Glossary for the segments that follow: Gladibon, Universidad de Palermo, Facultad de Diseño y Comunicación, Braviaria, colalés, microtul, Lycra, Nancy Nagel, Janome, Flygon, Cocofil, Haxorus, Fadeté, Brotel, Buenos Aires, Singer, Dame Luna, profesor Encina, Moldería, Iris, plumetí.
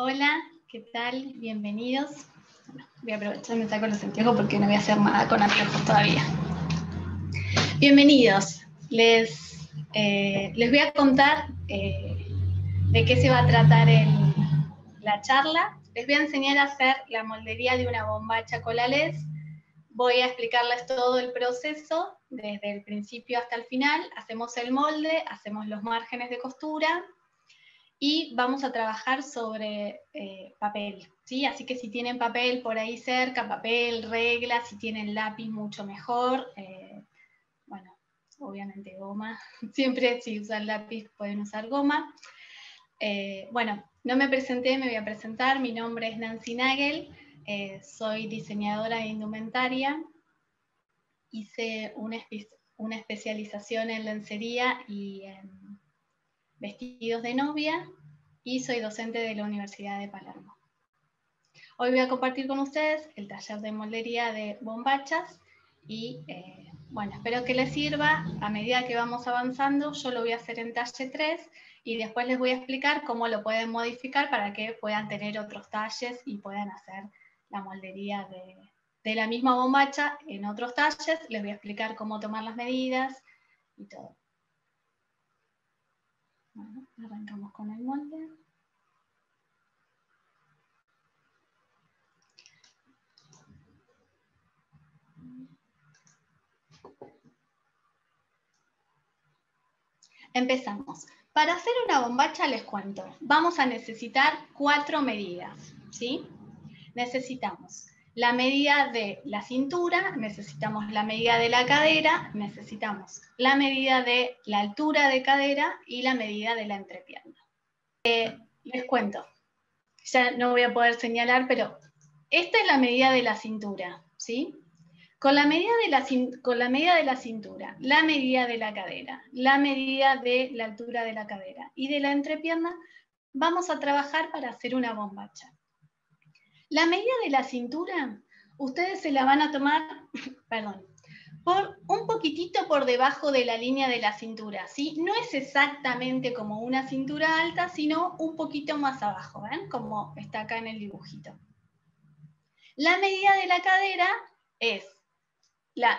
Hola, ¿qué tal? Bienvenidos. Voy a aprovechar, me saco los anteojos porque no voy a hacer nada con anteojos todavía. Bienvenidos. Les voy a contar de qué se va a tratar la charla. Les voy a enseñar a hacer la moldería de una bombacha colalés. Voy a explicarles todo el proceso, desde el principio hasta el final. Hacemos el molde, hacemos los márgenes de costura y vamos a trabajar sobre papel, ¿sí? Así que si tienen papel por ahí cerca, papel, regla, si tienen lápiz mucho mejor. Bueno, obviamente goma. Siempre si usan lápiz pueden usar goma. Bueno, no me presenté, me voy a presentar. Mi nombre es Nancy Nagel, soy diseñadora de indumentaria. Hice una especialización en lencería y en vestidos de novia, y soy docente de la Universidad de Palermo. Hoy voy a compartir con ustedes el taller de moldería de bombachas y bueno, espero que les sirva. A medida que vamos avanzando, yo lo voy a hacer en talle 3 y después les voy a explicar cómo lo pueden modificar para que puedan tener otros talles y puedan hacer la moldería de la misma bombacha en otros talles. Les voy a explicar cómo tomar las medidas y todo. Bueno, arrancamos con el molde. Empezamos. Para hacer una bombacha, les cuento, vamos a necesitar 4 medidas, ¿sí? Necesitamos la medida de la cintura, necesitamos la medida de la cadera, necesitamos la medida de la altura de cadera y la medida de la entrepierna. Les cuento, ya no voy a poder señalar, pero esta es la medida de la cintura, ¿sí? Con la medida de la cintura, la medida de la cadera, la medida de la altura de la cadera y de la entrepierna, vamos a trabajar para hacer una bombacha. La medida de la cintura, ustedes se la van a tomar, perdón, por un poquitito por debajo de la línea de la cintura, ¿sí? No es exactamente como una cintura alta, sino un poquito más abajo, ¿ven? Como está acá en el dibujito. La medida de la cadera es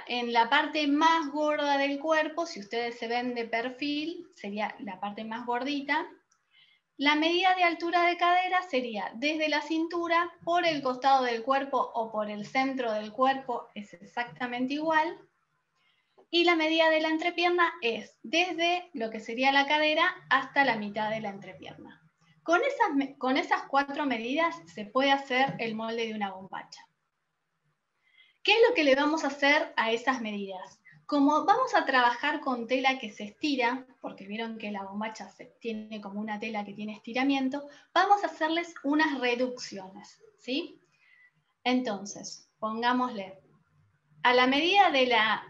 en la parte más gorda del cuerpo, si ustedes se ven de perfil, sería la parte más gordita. La medida de altura de cadera sería desde la cintura, por el costado del cuerpo o por el centro del cuerpo, es exactamente igual. Y la medida de la entrepierna es desde lo que sería la cadera hasta la mitad de la entrepierna. Con esas 4 medidas se puede hacer el molde de una bombacha. ¿Qué es lo que le vamos a hacer a esas medidas? Como vamos a trabajar con tela que se estira, porque vieron que la bombacha tiene como una tela que tiene estiramiento, vamos a hacerles unas reducciones, ¿sí? Entonces, pongámosle a la medida de la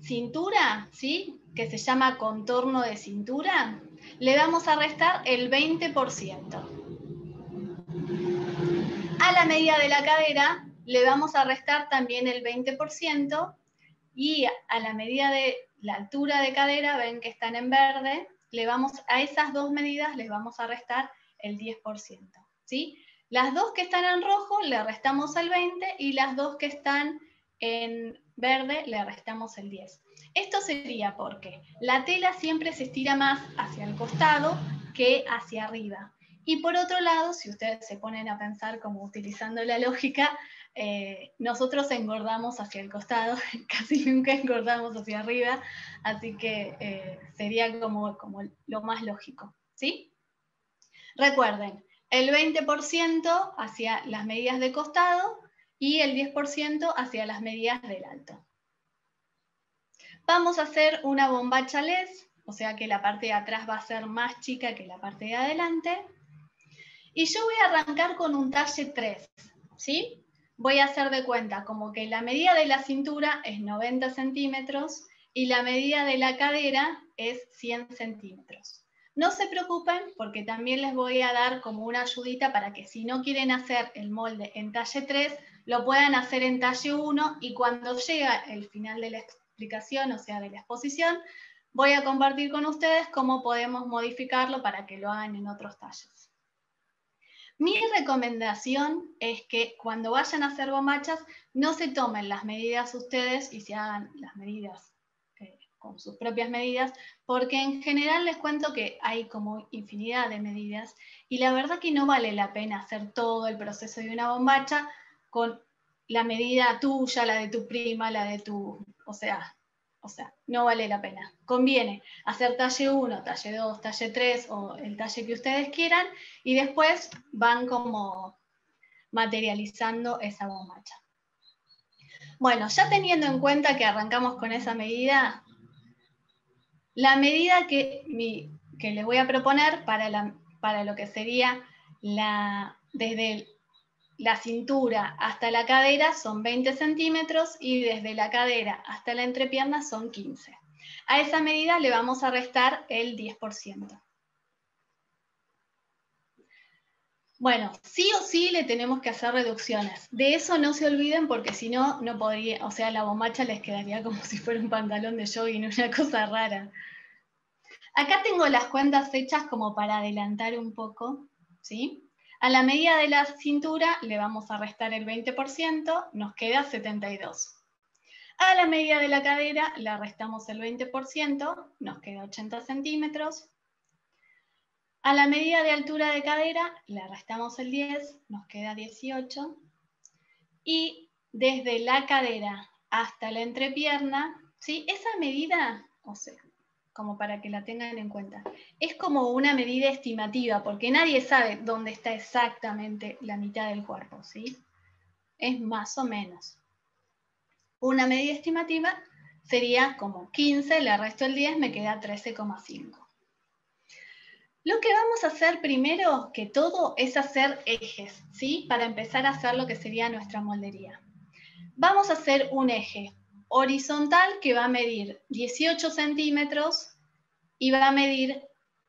cintura, ¿sí? Que se llama contorno de cintura, le vamos a restar el 20%. A la medida de la cadera le vamos a restar también el 20%. Y a la medida de la altura de cadera, ven que están en verde, a esas 2 medidas les vamos a restar el 10%, ¿sí? Las 2 que están en rojo le restamos el 20% y las 2 que están en verde le restamos el 10%. Esto sería porque la tela siempre se estira más hacia el costado que hacia arriba. Y por otro lado, si ustedes se ponen a pensar como utilizando la lógica, nosotros engordamos hacia el costado, casi nunca engordamos hacia arriba, así que sería como lo más lógico, ¿sí? Recuerden, el 20% hacia las medidas de costado y el 10% hacia las medidas del alto. Vamos a hacer una bombacha less, o sea que la parte de atrás va a ser más chica que la parte de adelante. Y yo voy a arrancar con un talle 3, ¿sí? Voy a hacer de cuenta como que la medida de la cintura es 90 centímetros y la medida de la cadera es 100 centímetros. No se preocupen porque también les voy a dar como una ayudita para que si no quieren hacer el molde en talle 3, lo puedan hacer en talle 1 y cuando llega el final de la explicación, o sea de la exposición, voy a compartir con ustedes cómo podemos modificarlo para que lo hagan en otros talles. Mi recomendación es que cuando vayan a hacer bombachas no se tomen las medidas ustedes y se hagan las medidas con sus propias medidas, porque en general les cuento que hay como infinidad de medidas y la verdad que no vale la pena hacer todo el proceso de una bombacha con la medida tuya, la de tu prima, la de tu... O sea, no vale la pena. Conviene hacer talle 1, talle 2, talle 3 o el talle que ustedes quieran y después van como materializando esa bombacha. Bueno, ya teniendo en cuenta que arrancamos con esa medida, la medida que les voy a proponer para lo que sería desde la cintura hasta la cadera son 20 centímetros y desde la cadera hasta la entrepierna son 15. A esa medida le vamos a restar el 10%. Bueno, sí o sí le tenemos que hacer reducciones. De eso no se olviden porque si no, no podría, o sea, la bombacha les quedaría como si fuera un pantalón de jogging, una cosa rara. Acá tengo las cuentas hechas como para adelantar un poco, ¿sí? A la medida de la cintura le vamos a restar el 20%, nos queda 72. A la medida de la cadera le restamos el 20%, nos queda 80 centímetros. A la medida de altura de cadera le restamos el 10, nos queda 18. Y desde la cadera hasta la entrepierna, ¿sí? Esa medida, o sea, como para que la tengan en cuenta. Es como una medida estimativa, porque nadie sabe dónde está exactamente la mitad del cuerpo, ¿sí? Es más o menos. Una medida estimativa sería como 15, le resto el 10, me queda 13,5. Lo que vamos a hacer primero que todo es hacer ejes, ¿sí? Para empezar a hacer lo que sería nuestra moldería. Vamos a hacer un eje horizontal que va a medir 18 centímetros y va a medir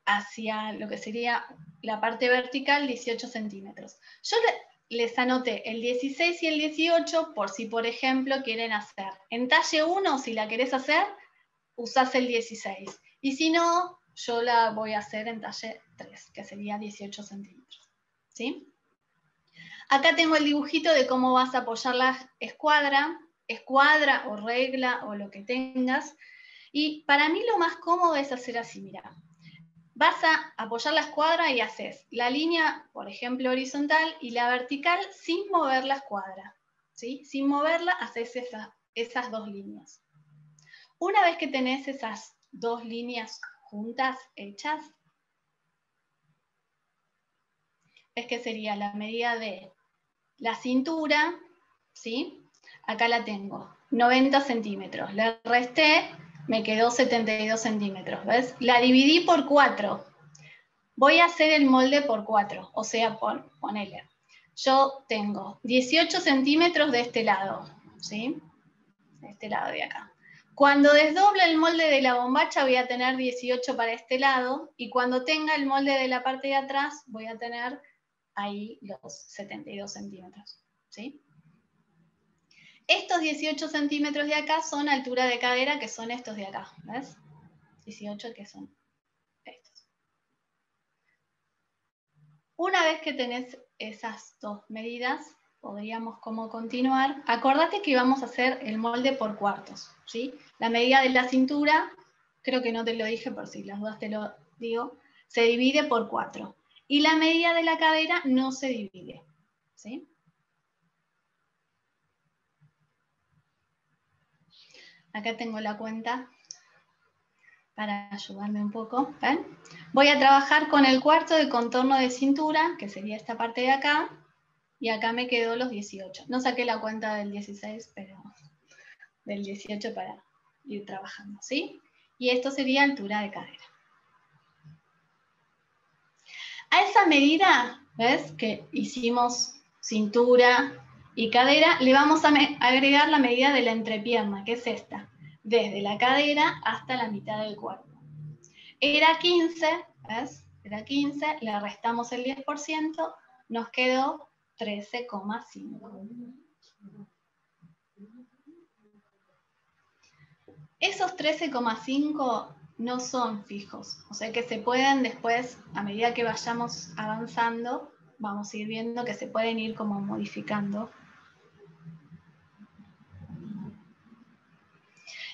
hacia lo que sería la parte vertical 18 centímetros. Yo les anoté el 16 y el 18 por si, por ejemplo, quieren hacer. En talle 1, si la querés hacer, usás el 16. Y si no, yo la voy a hacer en talle 3, que sería 18 centímetros. ¿Sí? Acá tengo el dibujito de cómo vas a apoyar la escuadra o regla o lo que tengas, y para mí lo más cómodo es hacer así, mira, vas a apoyar la escuadra y haces la línea, por ejemplo, horizontal y la vertical sin mover la escuadra, ¿sí? Sin moverla haces esas dos líneas. Una vez que tenés esas dos líneas juntas, hechas, es que sería la medida de la cintura, ¿sí? Acá la tengo, 90 centímetros, le resté, me quedó 72 centímetros, ¿ves? La dividí por 4, voy a hacer el molde por 4, o sea, ponele, yo tengo 18 centímetros de este lado, ¿sí? De este lado de acá. Cuando desdoble el molde de la bombacha voy a tener 18 para este lado, y cuando tenga el molde de la parte de atrás voy a tener ahí los 72 centímetros, ¿sí? Estos 18 centímetros de acá son altura de cadera, que son estos de acá, ¿ves? 18 que son estos. Una vez que tenés esas dos medidas, podríamos como continuar. Acordate que íbamos a hacer el molde por cuartos, ¿sí? La medida de la cintura, creo que no te lo dije por si las dudas te lo digo, se divide por 4. Y la medida de la cadera no se divide, ¿sí? Acá tengo la cuenta para ayudarme un poco. ¿Ven? Voy a trabajar con el cuarto de contorno de cintura, que sería esta parte de acá, y acá me quedó los 18. No saqué la cuenta del 16, pero del 18 para ir trabajando, ¿sí? Y esto sería altura de cadera. A esa medida, ¿ves? Que hicimos cintura y cadera, le vamos a agregar la medida de la entrepierna, que es esta, desde la cadera hasta la mitad del cuerpo. Era 15, ¿ves? Era 15, le restamos el 10%, nos quedó 13,5. Esos 13,5 no son fijos, o sea que se pueden después, a medida que vayamos avanzando, vamos a ir viendo que se pueden ir como modificando.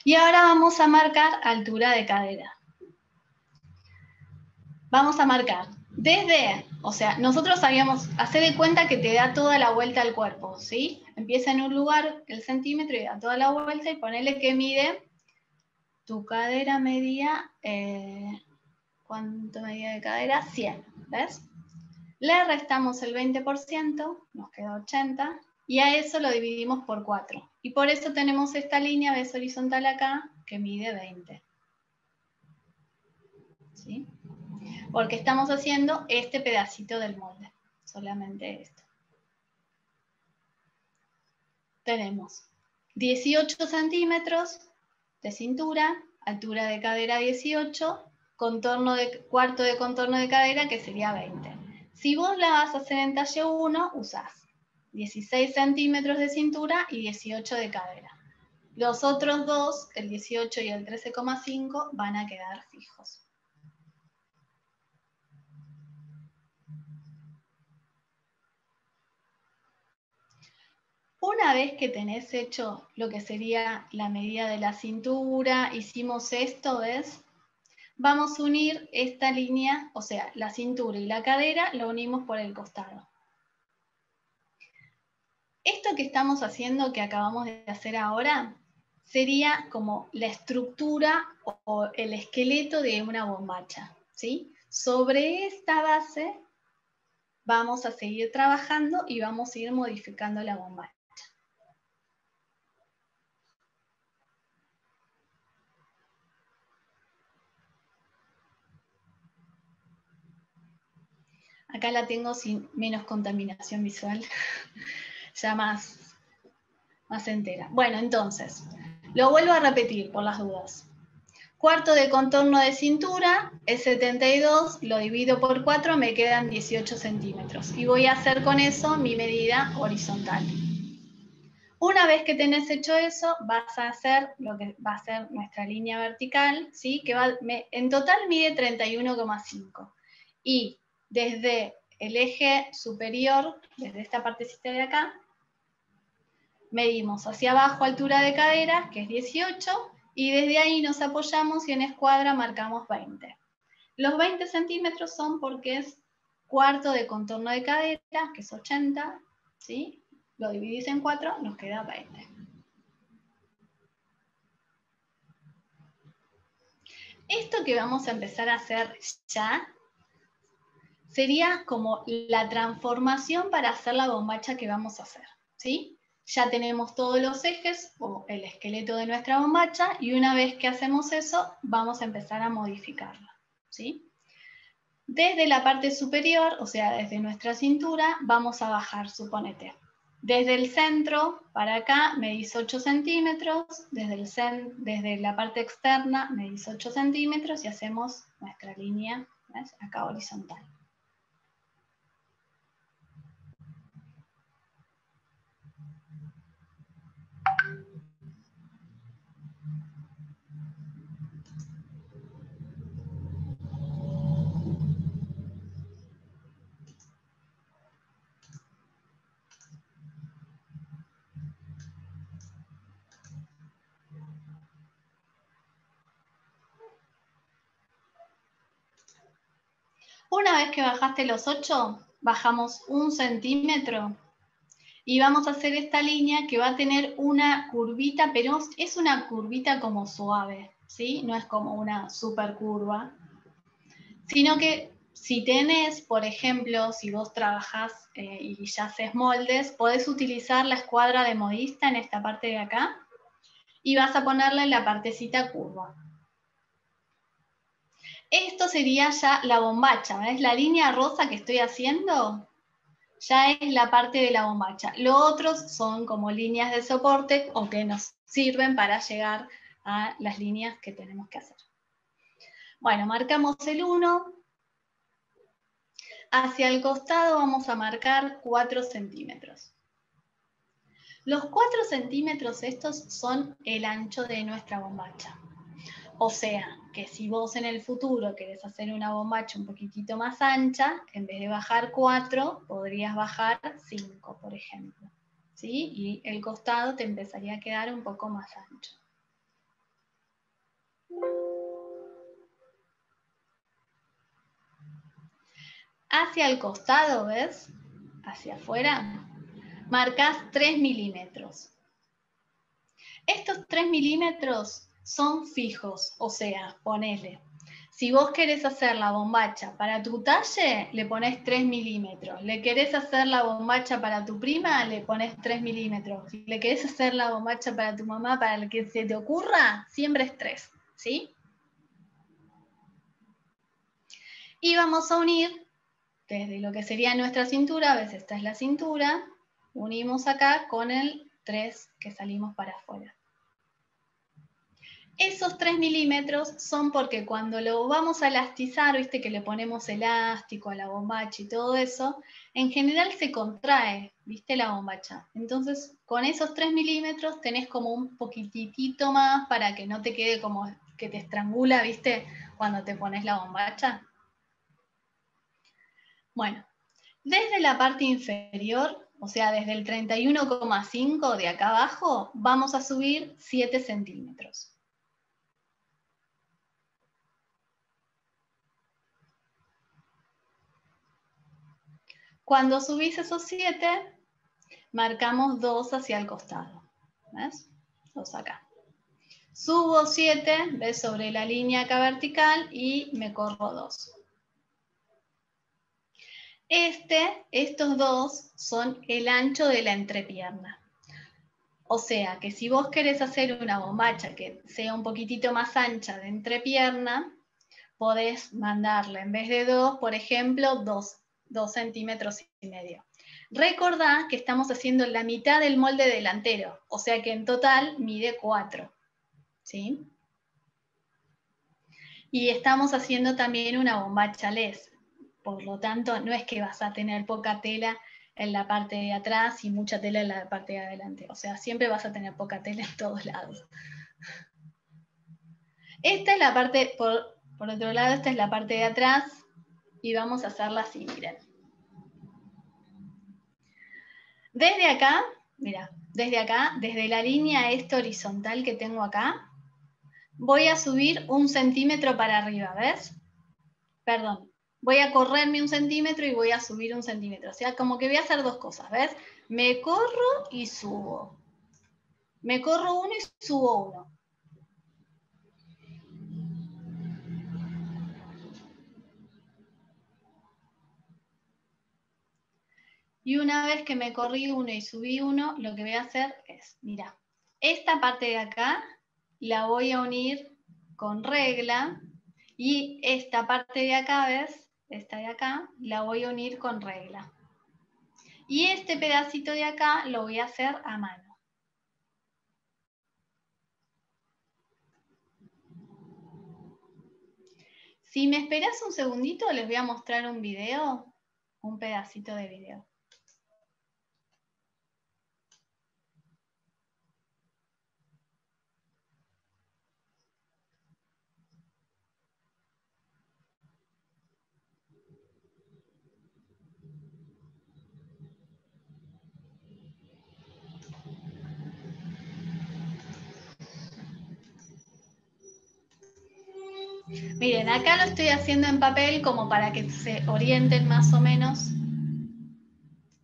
Y ahora vamos a marcar altura de cadera. Vamos a marcar desde, o sea, nosotros sabíamos, hacer de cuenta que te da toda la vuelta al cuerpo, ¿sí? Empieza en un lugar, el centímetro, y da toda la vuelta, y ponele que mide, tu cadera medía, ¿cuánto medía de cadera? 100, ¿ves? Le restamos el 20%, nos queda 80, y a eso lo dividimos por 4. Y por eso tenemos esta línea, ves, horizontal acá, que mide 20. ¿Sí? Porque estamos haciendo este pedacito del molde, solamente esto. Tenemos 18 centímetros de cintura, altura de cadera 18, contorno de, cuarto de contorno de cadera, que sería 20. Si vos la vas a hacer en talle 1, usás 16 centímetros de cintura y 18 de cadera. Los otros dos, el 18 y el 13,5, van a quedar fijos. Una vez que tenés hecho lo que sería la medida de la cintura, hicimos esto, ¿ves? Vamos a unir esta línea, o sea, la cintura y la cadera, lo unimos por el costado. Esto que estamos haciendo, que acabamos de hacer ahora, sería como la estructura o el esqueleto de una bombacha, ¿sí? Sobre esta base vamos a seguir trabajando y vamos a ir modificando la bombacha. Acá la tengo sin menos contaminación visual, ya más entera. Bueno, entonces, lo vuelvo a repetir por las dudas. Cuarto de contorno de cintura es 72, lo divido por 4, me quedan 18 centímetros. Y voy a hacer con eso mi medida horizontal. Una vez que tenés hecho eso, vas a hacer lo que va a ser nuestra línea vertical, ¿sí? Que en total mide 31,5. Y desde el eje superior, desde esta partecita de acá, medimos hacia abajo altura de cadera, que es 18, y desde ahí nos apoyamos y en escuadra marcamos 20. Los 20 centímetros son porque es cuarto de contorno de cadera, que es 80, ¿sí? Lo dividís en 4, nos queda 20. Esto que vamos a empezar a hacer ya, sería como la transformación para hacer la bombacha que vamos a hacer, ¿sí? Ya tenemos todos los ejes o el esqueleto de nuestra bombacha y una vez que hacemos eso, vamos a empezar a modificarla, ¿sí? Desde la parte superior, o sea, desde nuestra cintura, vamos a bajar, suponete. Desde el centro para acá medís 8 centímetros, desde la parte externa medís 8 centímetros y hacemos nuestra línea, ¿ves? Acá horizontal. Una vez que bajaste los 8, bajamos un centímetro y vamos a hacer esta línea que va a tener una curvita, pero es una curvita como suave, ¿sí? No es como una super curva, sino que si tenés, por ejemplo, si vos trabajás y ya haces moldes, podés utilizar la escuadra de modista en esta parte de acá y vas a ponerle la partecita curva. Esto sería ya la bombacha, ¿ves? La línea rosa que estoy haciendo ya es la parte de la bombacha. Los otros son como líneas de soporte o que nos sirven para llegar a las líneas que tenemos que hacer. Bueno, marcamos el 1. Hacia el costado vamos a marcar 4 centímetros. Los 4 centímetros estos son el ancho de nuestra bombacha. O sea, que si vos en el futuro querés hacer una bombacha un poquitito más ancha, en vez de bajar 4, podrías bajar 5, por ejemplo, ¿sí? Y el costado te empezaría a quedar un poco más ancho. Hacia el costado, ¿ves? Hacia afuera, marcas 3 milímetros. Estos 3 milímetros son fijos, o sea, ponele, si vos querés hacer la bombacha para tu talle, le ponés 3 milímetros. Le querés hacer la bombacha para tu prima, le ponés 3 milímetros. Le querés hacer la bombacha para tu mamá, para el que se te ocurra, siempre es 3, ¿sí? Y vamos a unir desde lo que sería nuestra cintura, a veces esta es la cintura, unimos acá con el 3 que salimos para afuera. Esos 3 milímetros son porque cuando lo vamos a elastizar, viste que le ponemos elástico a la bombacha y todo eso, en general se contrae, viste, la bombacha. Entonces, con esos 3 milímetros tenés como un poquitito más para que no te quede como que te estrangula, viste, cuando te pones la bombacha. Bueno, desde la parte inferior, o sea, desde el 31,5 de acá abajo, vamos a subir 7 centímetros. Cuando subís esos 7, marcamos 2 hacia el costado. ¿Ves? 2 acá. Subo 7, ¿ves? Sobre la línea acá vertical y me corro 2. Estos 2 son el ancho de la entrepierna. O sea, que si vos querés hacer una bombacha que sea un poquitito más ancha de entrepierna, podés mandarle, en vez de 2, por ejemplo, 2 centímetros y medio. Recordá que estamos haciendo la mitad del molde delantero, o sea que en total mide 4. ¿Sí? Y estamos haciendo también una bombacha less, por lo tanto no es que vas a tener poca tela en la parte de atrás y mucha tela en la parte de adelante, o sea, siempre vas a tener poca tela en todos lados. Esta es la parte, por otro lado, esta es la parte de atrás, y vamos a hacerla así, miren. Desde acá, mira, desde la línea esta horizontal que tengo acá, voy a subir 1 centímetro para arriba, ¿ves? Perdón, voy a correrme 1 centímetro y voy a subir 1 centímetro. O sea, como que voy a hacer 2 cosas, ¿ves? Me corro y subo. Me corro 1 y subo 1. Y una vez que me corrí 1 y subí 1, lo que voy a hacer es, mira, esta parte de acá la voy a unir con regla y esta parte de acá, ¿ves? Esta de acá la voy a unir con regla. Y este pedacito de acá lo voy a hacer a mano. Si me esperás un segundito, les voy a mostrar un video, un pedacito de video. Miren, acá lo estoy haciendo en papel como para que se orienten más o menos.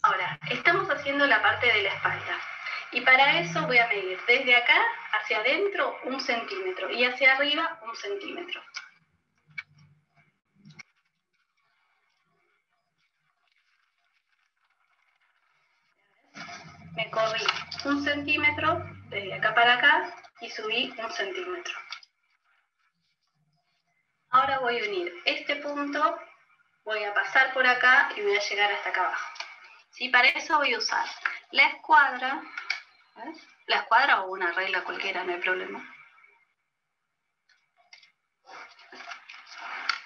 Ahora, estamos haciendo la parte de la espalda. Y para eso voy a medir desde acá hacia adentro 1 centímetro y hacia arriba 1 centímetro. Me corrí 1 centímetro desde acá para acá y subí 1 centímetro. Ahora voy a unir este punto, voy a pasar por acá y voy a llegar hasta acá abajo. ¿Sí? Para eso voy a usar la escuadra, ¿ves? La escuadra o una regla cualquiera, no hay problema.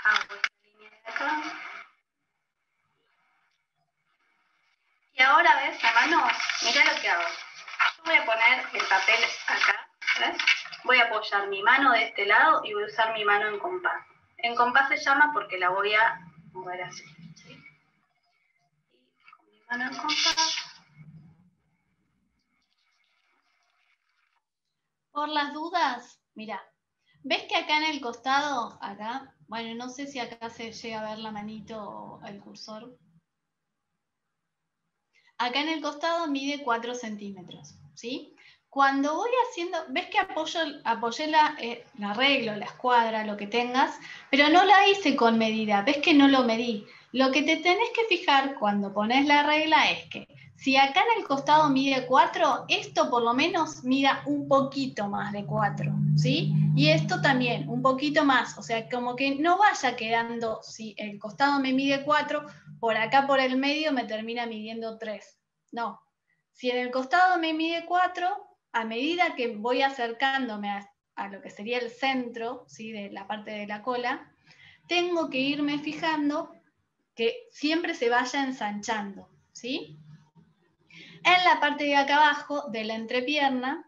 Hago esta línea de acá. Y ahora, ¿ves? La mano, mirá lo que hago. Yo voy a poner el papel acá, ¿ves? Voy a apoyar mi mano de este lado y voy a usar mi mano en compás. En compás se llama porque la voy a mover así, ¿sí? Y con mi mano en compás. Por las dudas, mirá, ¿ves que acá en el costado, acá, bueno, no sé si acá se llega a ver la manito o el cursor? Acá en el costado mide 4 centímetros, ¿sí? Cuando voy haciendo, ves que apoyé la regla, la escuadra, lo que tengas, pero no la hice con medida, ves que no lo medí. Lo que te tenés que fijar cuando pones la regla es que si acá en el costado mide 4, esto por lo menos mida un poquito más de 4, ¿sí? Y esto también, un poquito más, o sea, como que no vaya quedando, si el costado me mide 4, por acá por el medio me termina midiendo 3. No, si en el costado me mide 4, a medida que voy acercándome a lo que sería el centro, ¿sí?, de la parte de la cola, tengo que irme fijando que siempre se vaya ensanchando, ¿sí? En la parte de acá abajo de la entrepierna,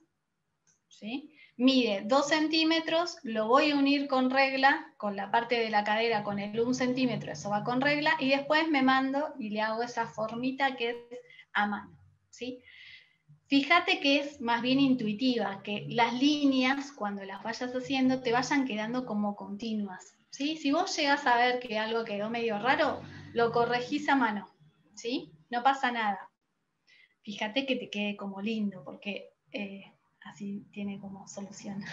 ¿sí?, mide 2 centímetros, lo voy a unir con regla, con la parte de la cadera con el 1 centímetro, eso va con regla, y después me mando y le hago esa formita que es a mano, ¿sí? Fíjate que es más bien intuitiva, que las líneas, cuando las vayas haciendo, te vayan quedando como continuas, ¿sí? Si vos llegás a ver que algo quedó medio raro, lo corregís a mano, ¿sí? No pasa nada. Fíjate que te quede como lindo, porque así tiene como solución.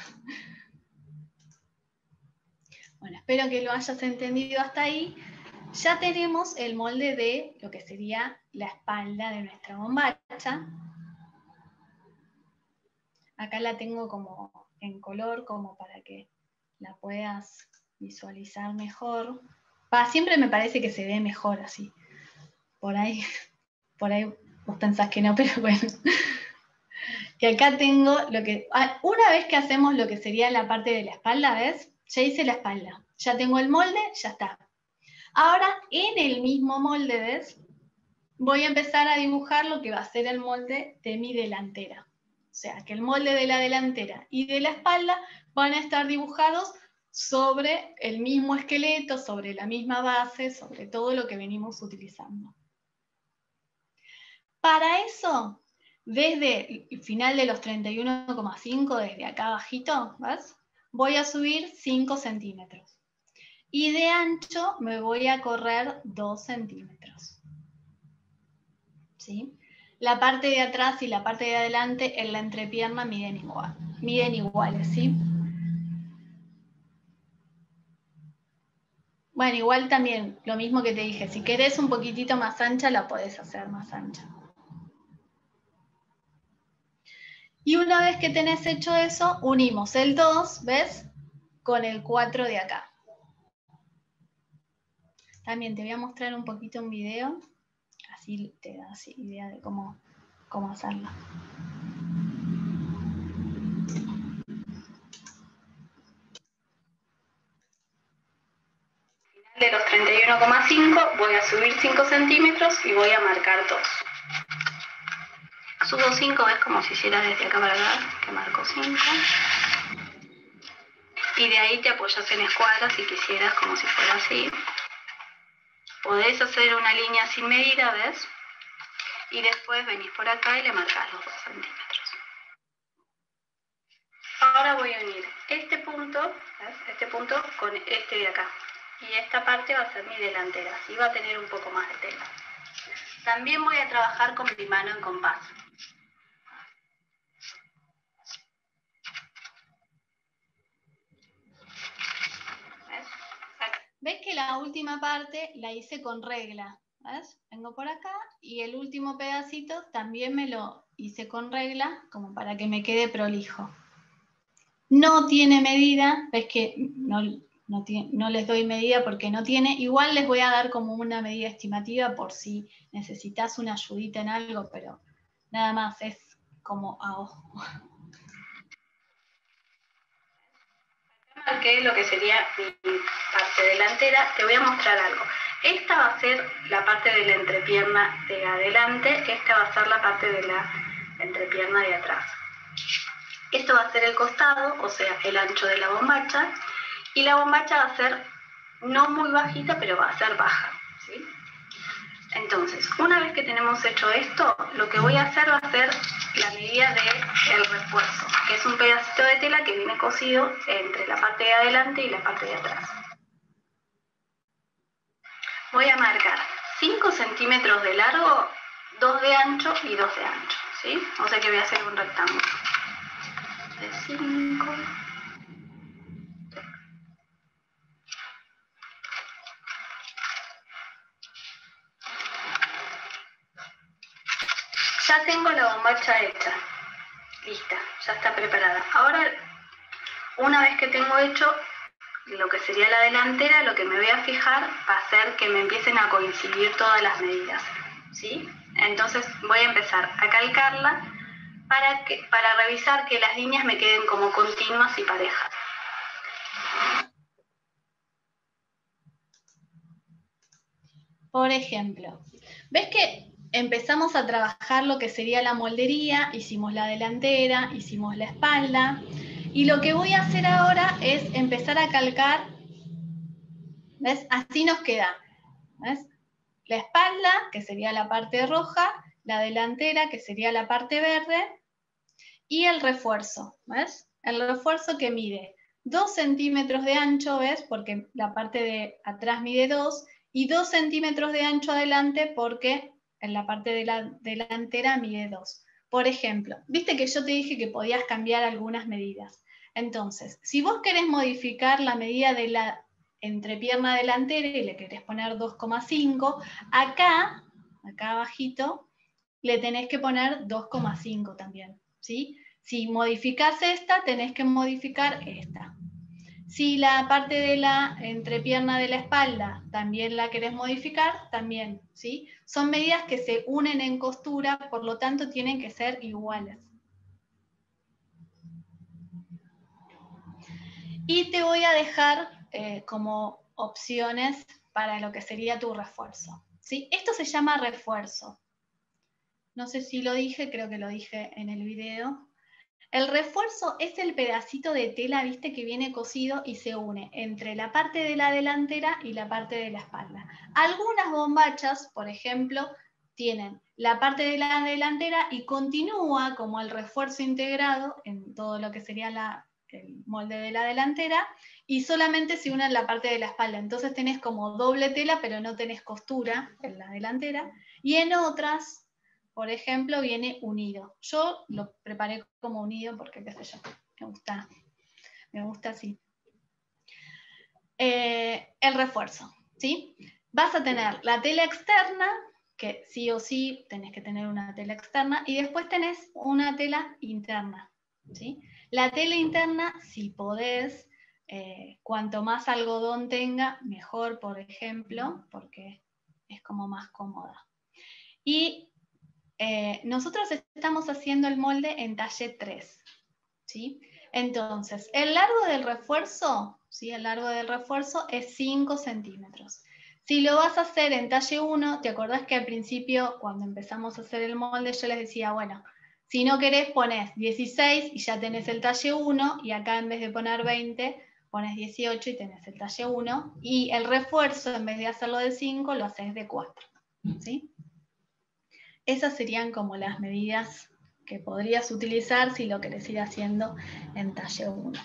Bueno, espero que lo hayas entendido hasta ahí. Ya tenemos el molde de lo que sería la espalda de nuestra bombacha. Acá la tengo como en color, como para que la puedas visualizar mejor. Siempre me parece que se ve mejor así. Por ahí vos pensás que no, pero bueno. Que acá tengo lo que... Una vez que hacemos lo que sería la parte de la espalda, ¿ves? Ya hice la espalda. Ya tengo el molde, ya está. Ahora, en el mismo molde, ¿ves?, voy a empezar a dibujar lo que va a ser el molde de mi delantera. O sea, que el molde de la delantera y de la espalda van a estar dibujados sobre el mismo esqueleto, sobre la misma base, sobre todo lo que venimos utilizando. Para eso, desde el final de los 31,5, desde acá abajito, ¿ves?, voy a subir 5 centímetros. Y de ancho me voy a correr 2 centímetros. ¿Sí? La parte de atrás y la parte de adelante en la entrepierna miden iguales, ¿sí? Bueno, igual también, lo mismo que te dije, si querés un poquitito más ancha, la podés hacer más ancha. Y una vez que tenés hecho eso, unimos el 2, ¿ves?, con el 4 de acá. También te voy a mostrar un poquito un video. Así te das idea de cómo hacerlo. Al final de los 31,5 voy a subir 5 centímetros y voy a marcar 2. Subo 5, ves, como si hiciera desde acá para acá, que marco 5. Y de ahí te apoyas en escuadra si quisieras, como si fuera así. Podés hacer una línea sin medida, ¿ves? Y después venís por acá y le marcás los 2 centímetros. Ahora voy a unir este punto, ¿ves?, este punto con este de acá. Y esta parte va a ser mi delantera, así va a tener un poco más de tela. También voy a trabajar con mi mano en compás. ¿Ves que la última parte la hice con regla? ¿Ves? Vengo por acá y el último pedacito también me lo hice con regla, como para que me quede prolijo. No tiene medida, ves que no les doy medida porque no tiene. Igual les voy a dar como una medida estimativa por si necesitas una ayudita en algo, pero nada más, es como a ojo. Marqué lo que sería mi parte delantera. Te voy a mostrar algo. Esta va a ser la parte de la entrepierna de adelante, esta va a ser la parte de la entrepierna de atrás. Esto va a ser el costado, o sea, el ancho de la bombacha, y la bombacha va a ser no muy bajita, pero va a ser baja, ¿sí? Entonces, una vez que tenemos hecho esto, lo que voy a hacer va a ser la medida del refuerzo, que es un pedacito de tela que viene cosido entre la parte de adelante y la parte de atrás. Voy a marcar 5 centímetros de largo, 2 de ancho y 2 de ancho, ¿sí? O sea que voy a hacer un rectángulo de 5... Ya tengo la bombacha hecha, lista, ya está preparada. Ahora, una vez que tengo hecho lo que sería la delantera, lo que me voy a fijar va a ser que me empiecen a coincidir todas las medidas, ¿sí? Entonces voy a empezar a calcarla para revisar que las líneas me queden como continuas y parejas. Por ejemplo, ¿ves que empezamos a trabajar lo que sería la moldería, hicimos la delantera, hicimos la espalda, y lo que voy a hacer ahora es empezar a calcar, ¿ves? Así nos queda, ¿ves? La espalda, que sería la parte roja, la delantera, que sería la parte verde, y el refuerzo, ¿ves? El refuerzo que mide 2 centímetros de ancho, ¿ves? Porque la parte de atrás mide 2, y 2 centímetros de ancho adelante porque en la parte de la delantera mide 2. Por ejemplo, viste que yo te dije que podías cambiar algunas medidas. Entonces, si vos querés modificar la medida de la entrepierna delantera y le querés poner 2,5, acá abajito, le tenés que poner 2,5 también, ¿sí? Si modificás esta, tenés que modificar esta. Si la parte de la entrepierna de la espalda también la querés modificar, también, ¿sí? Son medidas que se unen en costura, por lo tanto tienen que ser iguales. Y te voy a dejar como opciones para lo que sería tu refuerzo, ¿sí? Esto se llama refuerzo. No sé si lo dije, creo que lo dije en el video. El refuerzo es el pedacito de tela, viste, que viene cosido y se une entre la parte de la delantera y la parte de la espalda. Algunas bombachas, por ejemplo, tienen la parte de la delantera y continúa como el refuerzo integrado en todo lo que sería el molde de la delantera, y solamente se une en la parte de la espalda. Entonces tenés como doble tela, pero no tenés costura en la delantera. Y en otras, por ejemplo, viene unido. Yo lo preparé como unido porque, qué sé yo, me gusta así. El refuerzo, ¿sí? Vas a tener la tela externa, que sí o sí tenés que tener una tela externa, y después tenés una tela interna, ¿sí? La tela interna, si podés, cuanto más algodón tenga, mejor, por ejemplo, porque es como más cómoda. Y nosotros estamos haciendo el molde en talle 3, ¿sí? Entonces, el largo del refuerzo, ¿sí? El largo del refuerzo es 5 centímetros. Si lo vas a hacer en talle 1, ¿te acordás que al principio, cuando empezamos a hacer el molde, yo les decía, bueno, si no querés ponés 16 y ya tenés el talle 1, y acá en vez de poner 20, pones 18 y tenés el talle 1, y el refuerzo, en vez de hacerlo de 5, lo haces de 4, ¿sí? Esas serían como las medidas que podrías utilizar si lo querés ir haciendo en talle 1.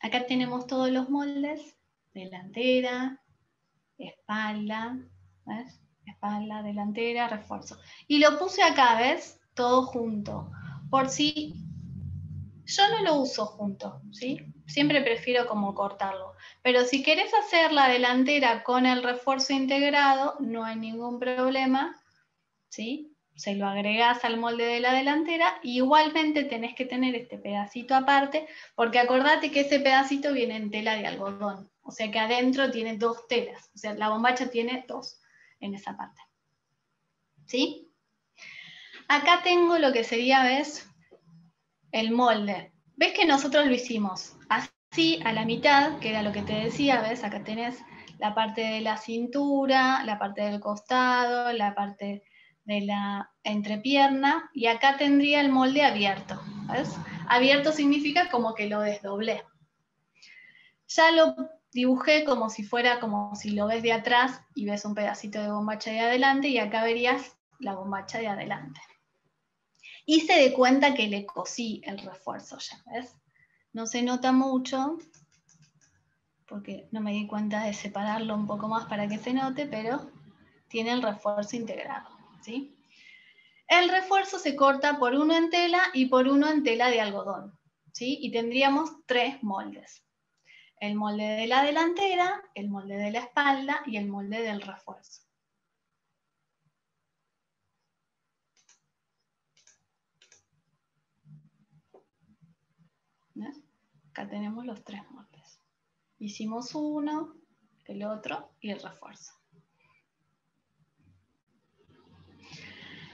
Acá tenemos todos los moldes, delantera, espalda, ¿ves? Espalda, delantera, refuerzo. Y lo puse acá, ¿ves? Todo junto. Por si... Yo no lo uso junto, ¿sí? Siempre prefiero como cortarlo. Pero si querés hacer la delantera con el refuerzo integrado, no hay ningún problema, ¿sí? Se lo agregás al molde de la delantera, y igualmente tenés que tener este pedacito aparte, porque acordate que ese pedacito viene en tela de algodón, o sea que adentro tiene 2 telas, o sea la bombacha tiene 2 en esa parte, ¿sí? Acá tengo lo que sería, ¿ves? El molde. ¿Ves que nosotros lo hicimos así, a la mitad, que era lo que te decía? ¿Ves? Acá tenés la parte de la cintura, la parte del costado, la parte de la entrepierna, y acá tendría el molde abierto, ¿ves? Abierto significa como que lo desdoblé. Ya lo dibujé como si fuera, como si lo ves de atrás y ves un pedacito de bombacha de adelante, y acá verías la bombacha de adelante. Y se dé cuenta que le cosí el refuerzo ya, ¿ves? No se nota mucho, porque no me di cuenta de separarlo un poco más para que se note, pero tiene el refuerzo integrado, ¿sí? El refuerzo se corta por uno en tela y por uno en tela de algodón, ¿sí? Y tendríamos tres moldes. El molde de la delantera, el molde de la espalda y el molde del refuerzo. ¿Ves? Acá tenemos los tres moldes. Hicimos uno, el otro y el refuerzo.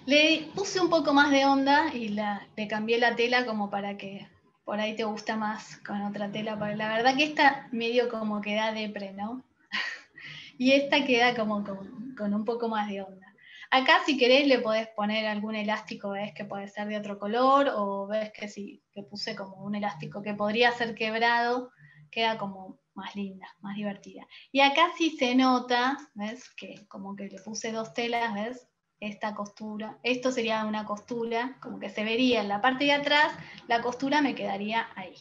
Le puse un poco más de onda y le cambié la tela como para que por ahí te gusta más con otra tela. La verdad que esta medio como que da depre, ¿no? Y esta queda como con un poco más de onda. Acá si querés le podés poner algún elástico, ves que puede ser de otro color, o ves que sí, que puse como un elástico que podría ser quebrado, queda como más linda, más divertida. Y acá sí se nota, ves, que como que le puse dos telas, ves, esta costura, esto sería una costura, como que se vería en la parte de atrás, la costura me quedaría ahí.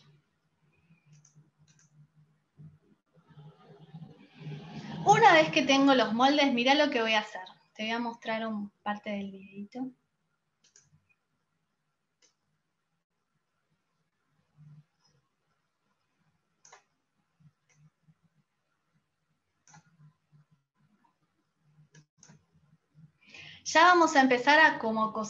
Una vez que tengo los moldes, mirá lo que voy a hacer. Te voy a mostrar parte del videito. Ya vamos a empezar a como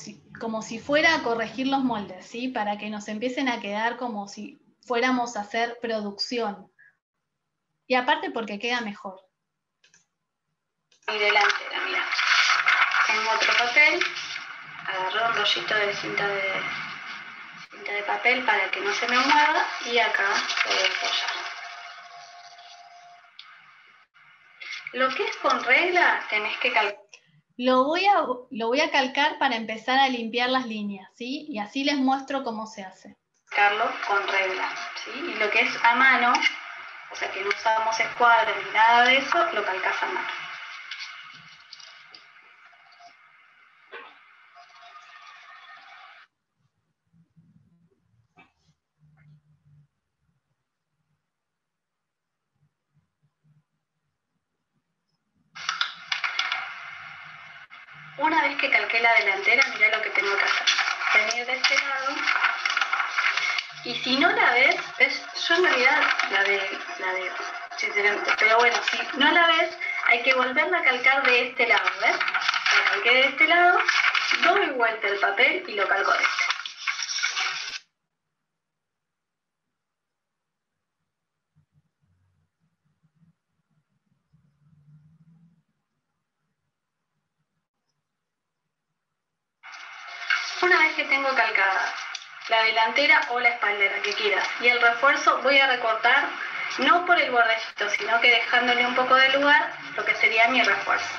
si fuera a corregir los moldes, ¿sí? Para que nos empiecen a quedar como si fuéramos a hacer producción. Y aparte porque queda mejor. Y delantera, mirá. En otro papel, agarro un rollito de cinta de papel para que no se me mueva, y acá lo voy a apoyar. Lo que es con regla tenés que calcular. Lo voy a calcar para empezar a limpiar las líneas, ¿sí? Y así les muestro cómo se hace. Calcarlo con regla, ¿sí? Y lo que es a mano, o sea que no usamos escuadra ni nada de eso, lo calcás a mano. Una vez que calqué la delantera, mirá lo que tengo que hacer. Venir de este lado. Y si no la ves, yo en realidad la veo, sinceramente. Pero bueno, si no la ves, hay que volverla a calcar de este lado, ¿ves? La calqué de este lado, doy vuelta el papel y lo calco de este. Tengo calcada la delantera o la espaldera, que quieras, y el refuerzo voy a recortar no por el bordecito, sino que dejándole un poco de lugar lo que sería mi refuerzo.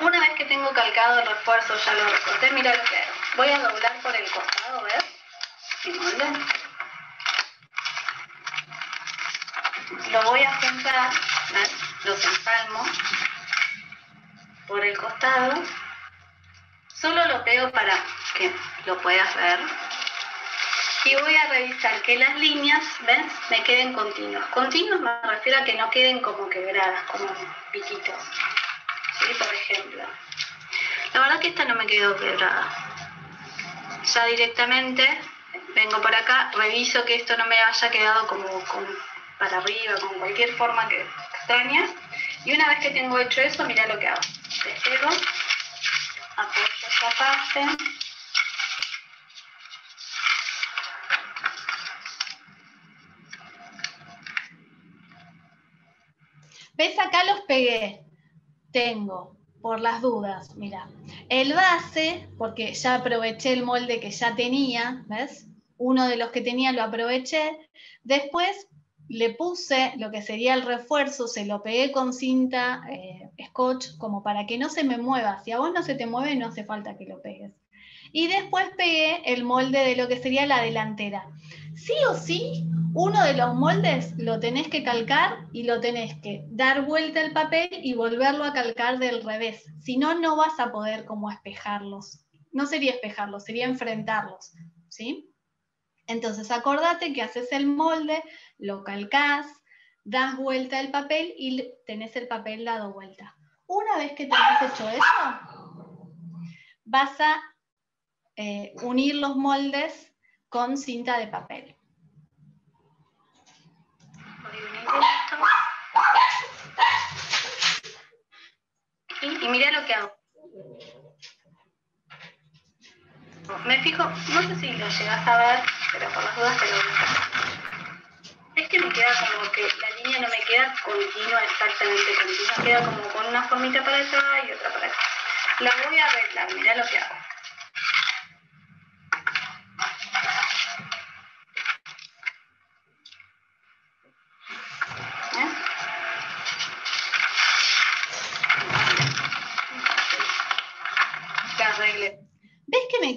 Una vez que tengo calcado el refuerzo, ya lo recorté, mira lo que hago. Voy a doblar por el costado, ¿ves? Y molde. Lo voy a juntar, ¿vale? Los empalmo por el costado, solo lo pego para que lo puedas ver, y voy a revisar que las líneas, ¿ves?, me queden continuas. Continuas me refiero a que no queden como quebradas, como piquitos, ¿sí? Por ejemplo, la verdad que esta no me quedó quebrada, ya directamente vengo por acá, reviso que esto no me haya quedado como para arriba, con cualquier forma que extraña. Y una vez que tengo hecho eso, mirá lo que hago. Despego, apoyo esta parte. ¿Ves? Acá los pegué. Tengo, por las dudas, mirá. El base, porque ya aproveché el molde que ya tenía, ¿ves? Uno de los que tenía lo aproveché. Después le puse lo que sería el refuerzo, se lo pegué con cinta, scotch, como para que no se me mueva. Si a vos no se te mueve, no hace falta que lo pegues. Y después pegué el molde de lo que sería la delantera. Sí o sí, uno de los moldes lo tenés que calcar y lo tenés que dar vuelta al papel y volverlo a calcar del revés. Si no, no vas a poder como espejarlos. No sería espejarlos, sería enfrentarlos, ¿sí? Entonces acordate que haces el molde, lo calcás, das vuelta al papel y tenés el papel dado vuelta. Una vez que tenés hecho eso, vas a unir los moldes con cinta de papel. Y mirá lo que hago. Me fijo, no sé si lo llegas a ver, pero por las dudas te lo digo. Es que me queda como que la línea no me queda continua, exactamente continua. Queda como con una formita para allá y otra para acá. La voy a arreglar, mirá lo que hago.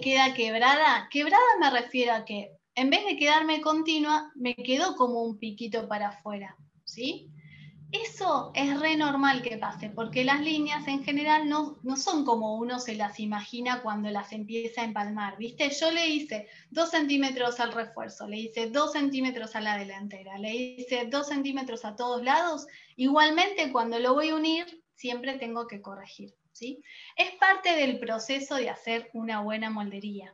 Queda quebrada. Quebrada me refiero a que en vez de quedarme continua, me quedó como un piquito para afuera, ¿sí? Eso es re normal que pase, porque las líneas en general no son como uno se las imagina cuando las empieza a empalmar, ¿viste? Yo le hice 2 centímetros al refuerzo, le hice 2 centímetros a la delantera, le hice 2 centímetros a todos lados. Igualmente cuando lo voy a unir, siempre tengo que corregir. ¿Sí? Es parte del proceso de hacer una buena moldería.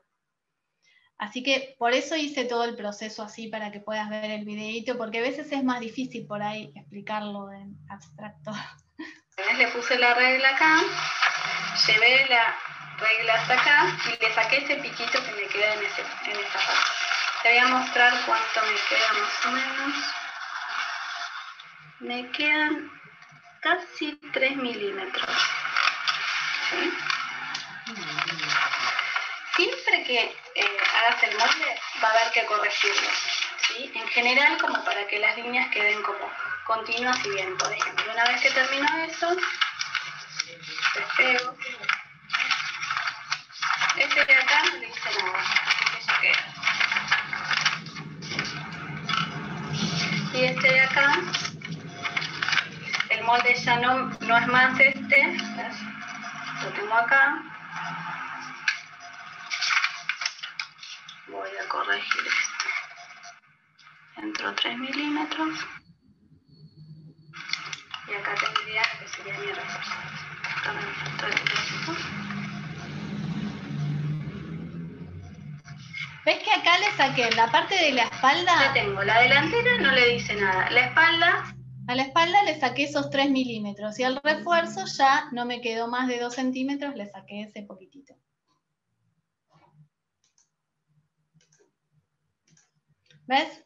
Así que por eso hice todo el proceso así, para que puedas ver el videito, porque a veces es más difícil por ahí explicarlo en abstracto. Le puse la regla acá, llevé la regla hasta acá y le saqué este piquito que me queda en esta parte. Te voy a mostrar cuánto me queda más o menos. Me quedan casi 3 milímetros. Siempre que hagas el molde va a haber que corregirlo, ¿sí? En general, como para que las líneas queden como continuas y bien. Por ejemplo, una vez que termino eso, despego. Este de acá no le hice nada, así que ya queda. Y este de acá, el molde ya no es más este, ¿ves? Lo tengo acá. Voy a corregir esto. Entro 3 milímetros. Y acá tendría que sería mi refuerzo. Acá me faltó el refuerzo. ¿Ves que acá le saqué la parte de la espalda? Ya tengo la delantera, no le dice nada. La espalda. A la espalda le saqué esos 3 milímetros y al refuerzo ya no me quedó más de 2 centímetros, le saqué ese poquitito. ¿Ves?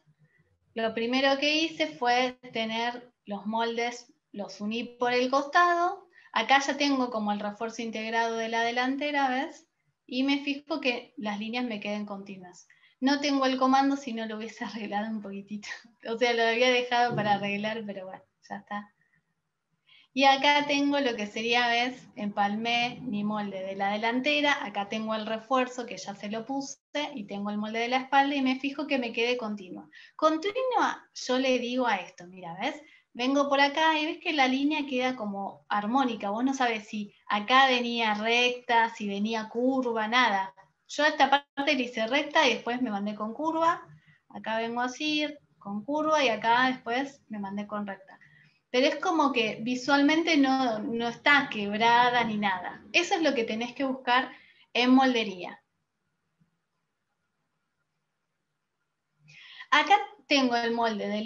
Lo primero que hice fue tener los moldes, los uní por el costado. Acá ya tengo como el refuerzo integrado de la delantera, ¿ves? Y me fijo que las líneas me queden continuas. No tengo el comando, si no lo hubiese arreglado un poquitito. O sea, lo había dejado para arreglar, pero bueno, ya está. Y acá tengo lo que sería, ¿ves? Empalmé mi molde de la delantera, acá tengo el refuerzo que ya se lo puse, y tengo el molde de la espalda, y me fijo que me quede continua. Continua, yo le digo a esto, mira, ¿ves? Vengo por acá y ves que la línea queda como armónica, vos no sabés si acá venía recta, si venía curva, nada. Yo esta parte la hice recta y después me mandé con curva. Acá vengo así, con curva, y acá después me mandé con recta. Pero es como que visualmente no está quebrada ni nada. Eso es lo que tenés que buscar en moldería. Acá tengo el molde de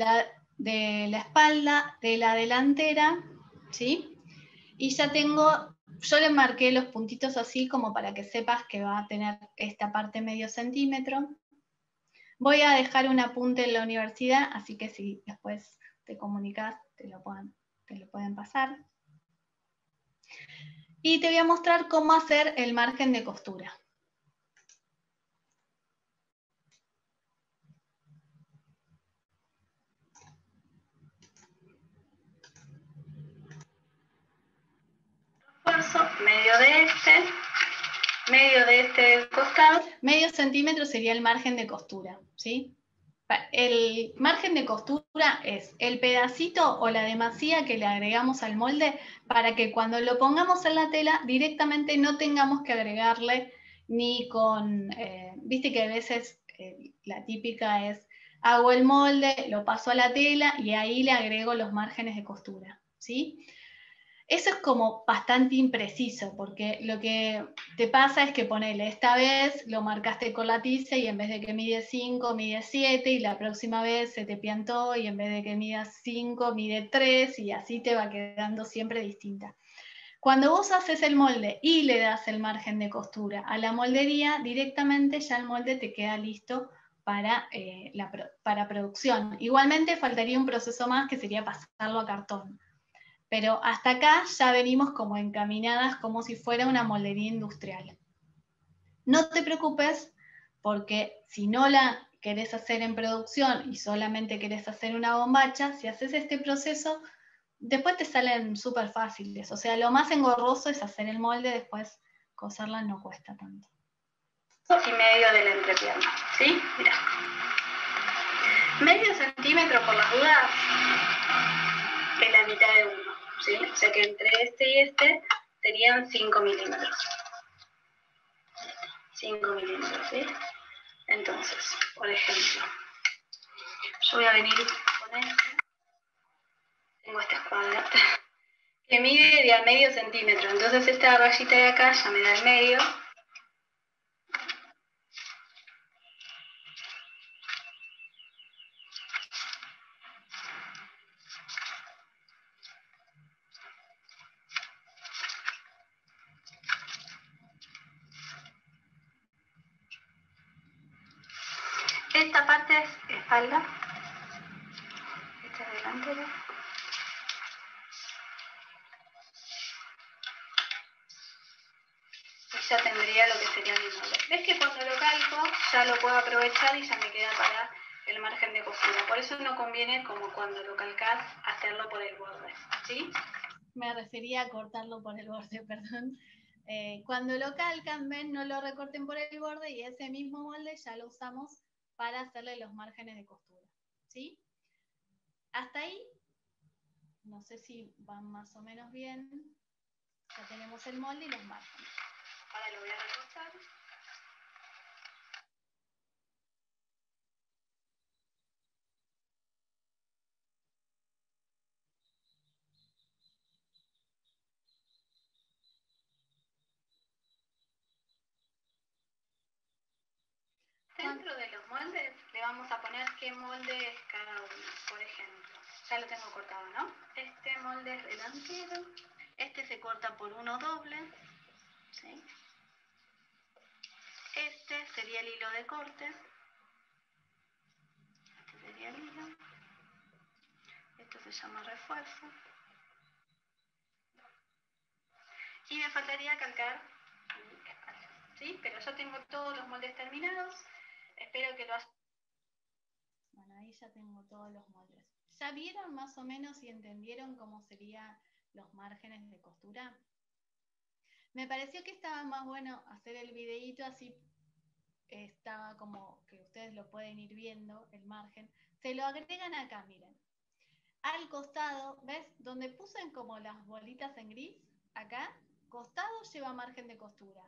la espalda, de la delantera, ¿sí? Y ya tengo... Yo le marqué los puntitos así como para que sepas que va a tener esta parte medio centímetro. Voy a dejar un apunte en la universidad, así que si después te comunicas, te lo pueden pasar. Y te voy a mostrar cómo hacer el margen de costura. Medio de este del costado. Medio centímetro sería el margen de costura, ¿sí? El margen de costura es el pedacito o la demasía que le agregamos al molde para que cuando lo pongamos en la tela directamente no tengamos que agregarle ni con... viste que a veces la típica es, hago el molde, lo paso a la tela y ahí le agrego los márgenes de costura, ¿sí? Eso es como bastante impreciso, porque lo que te pasa es que ponele, esta vez lo marcaste con la tiza y en vez de que mide 5, mide 7, y la próxima vez se te piantó y en vez de que midas 5, mide 3, y así te va quedando siempre distinta. Cuando vos haces el molde y le das el margen de costura a la moldería, directamente ya el molde te queda listo para producción. Igualmente faltaría un proceso más que sería pasarlo a cartón. Pero hasta acá ya venimos como encaminadas, como si fuera una moldería industrial. No te preocupes, porque si no la querés hacer en producción y solamente querés hacer una bombacha, si haces este proceso, después te salen súper fáciles. O sea, lo más engorroso es hacer el molde, después coserla no cuesta tanto. Y medio de la entrepierna, ¿sí? Mirá. Medio centímetro por las dudas de la mitad de uno. ¿Sí? O sea que entre este y este serían 5 milímetros. 5 milímetros, ¿sí? Entonces, por ejemplo, yo voy a venir con este. Tengo esta escuadra que mide de a medio centímetro. Entonces esta rayita de acá ya me da el medio. Esta parte es espalda, esta es delantera. Y ya tendría lo que sería mi molde. ¿Ves que cuando lo calco ya lo puedo aprovechar y ya me queda para el margen de costura? Por eso no conviene, como cuando lo calcas, hacerlo por el borde, ¿sí? Me refería a cortarlo por el borde, perdón. Cuando lo calcan, ven, no lo recorten por el borde y ese mismo molde ya lo usamos para hacerle los márgenes de costura, ¿sí? Hasta ahí, no sé si van más o menos bien. Ya tenemos el molde y los márgenes. Ahora lo voy a recortar. Dentro de los moldes le vamos a poner qué molde es cada uno, por ejemplo. Ya lo tengo cortado, ¿no? Este molde es delantero, este se corta por uno doble, ¿sí? Este sería el hilo de corte, este sería el hilo, esto se llama refuerzo. Y me faltaría calcar mi espalda, ¿sí? Pero yo tengo todos los moldes terminados. Espero que lo hayan... Bueno, ahí ya tengo todos los moldes. ¿Ya vieron más o menos y entendieron cómo serían los márgenes de costura? Me pareció que estaba más bueno hacer el videíto así, estaba como que ustedes lo pueden ir viendo, el margen. Se lo agregan acá, miren. Al costado, ¿ves? Donde puse como las bolitas en gris, acá, costado lleva margen de costura.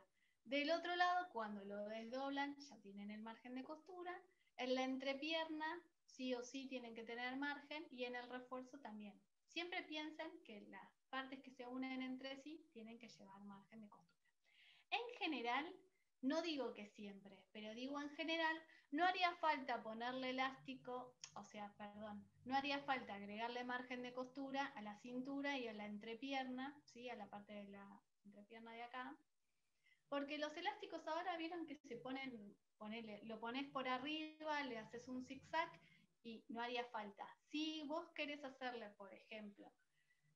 Del otro lado, cuando lo desdoblan, ya tienen el margen de costura. En la entrepierna, sí o sí tienen que tener margen, y en el refuerzo también. Siempre piensen que las partes que se unen entre sí tienen que llevar margen de costura. En general, no digo que siempre, pero digo en general, no haría falta ponerle elástico, o sea, perdón, no haría falta agregarle margen de costura a la cintura y a la entrepierna, ¿sí? A la parte de la entrepierna de acá. Porque los elásticos ahora vieron que se ponen, lo pones por arriba, le haces un zigzag y no haría falta. Si vos querés hacerle, por ejemplo,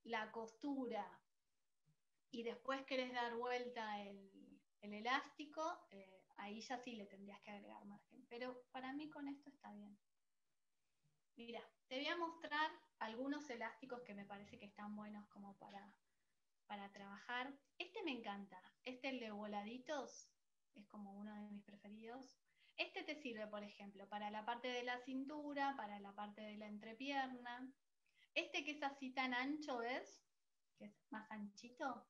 la costura y después querés dar vuelta el elástico, ahí ya sí le tendrías que agregar margen. Pero para mí con esto está bien. Mira, te voy a mostrar algunos elásticos que me parece que están buenos como para trabajar. Este me encanta. Este, el de voladitos, es como uno de mis preferidos. Este te sirve, por ejemplo, para la parte de la cintura, para la parte de la entrepierna. Este que es así tan ancho, ¿ves? Que es más anchito.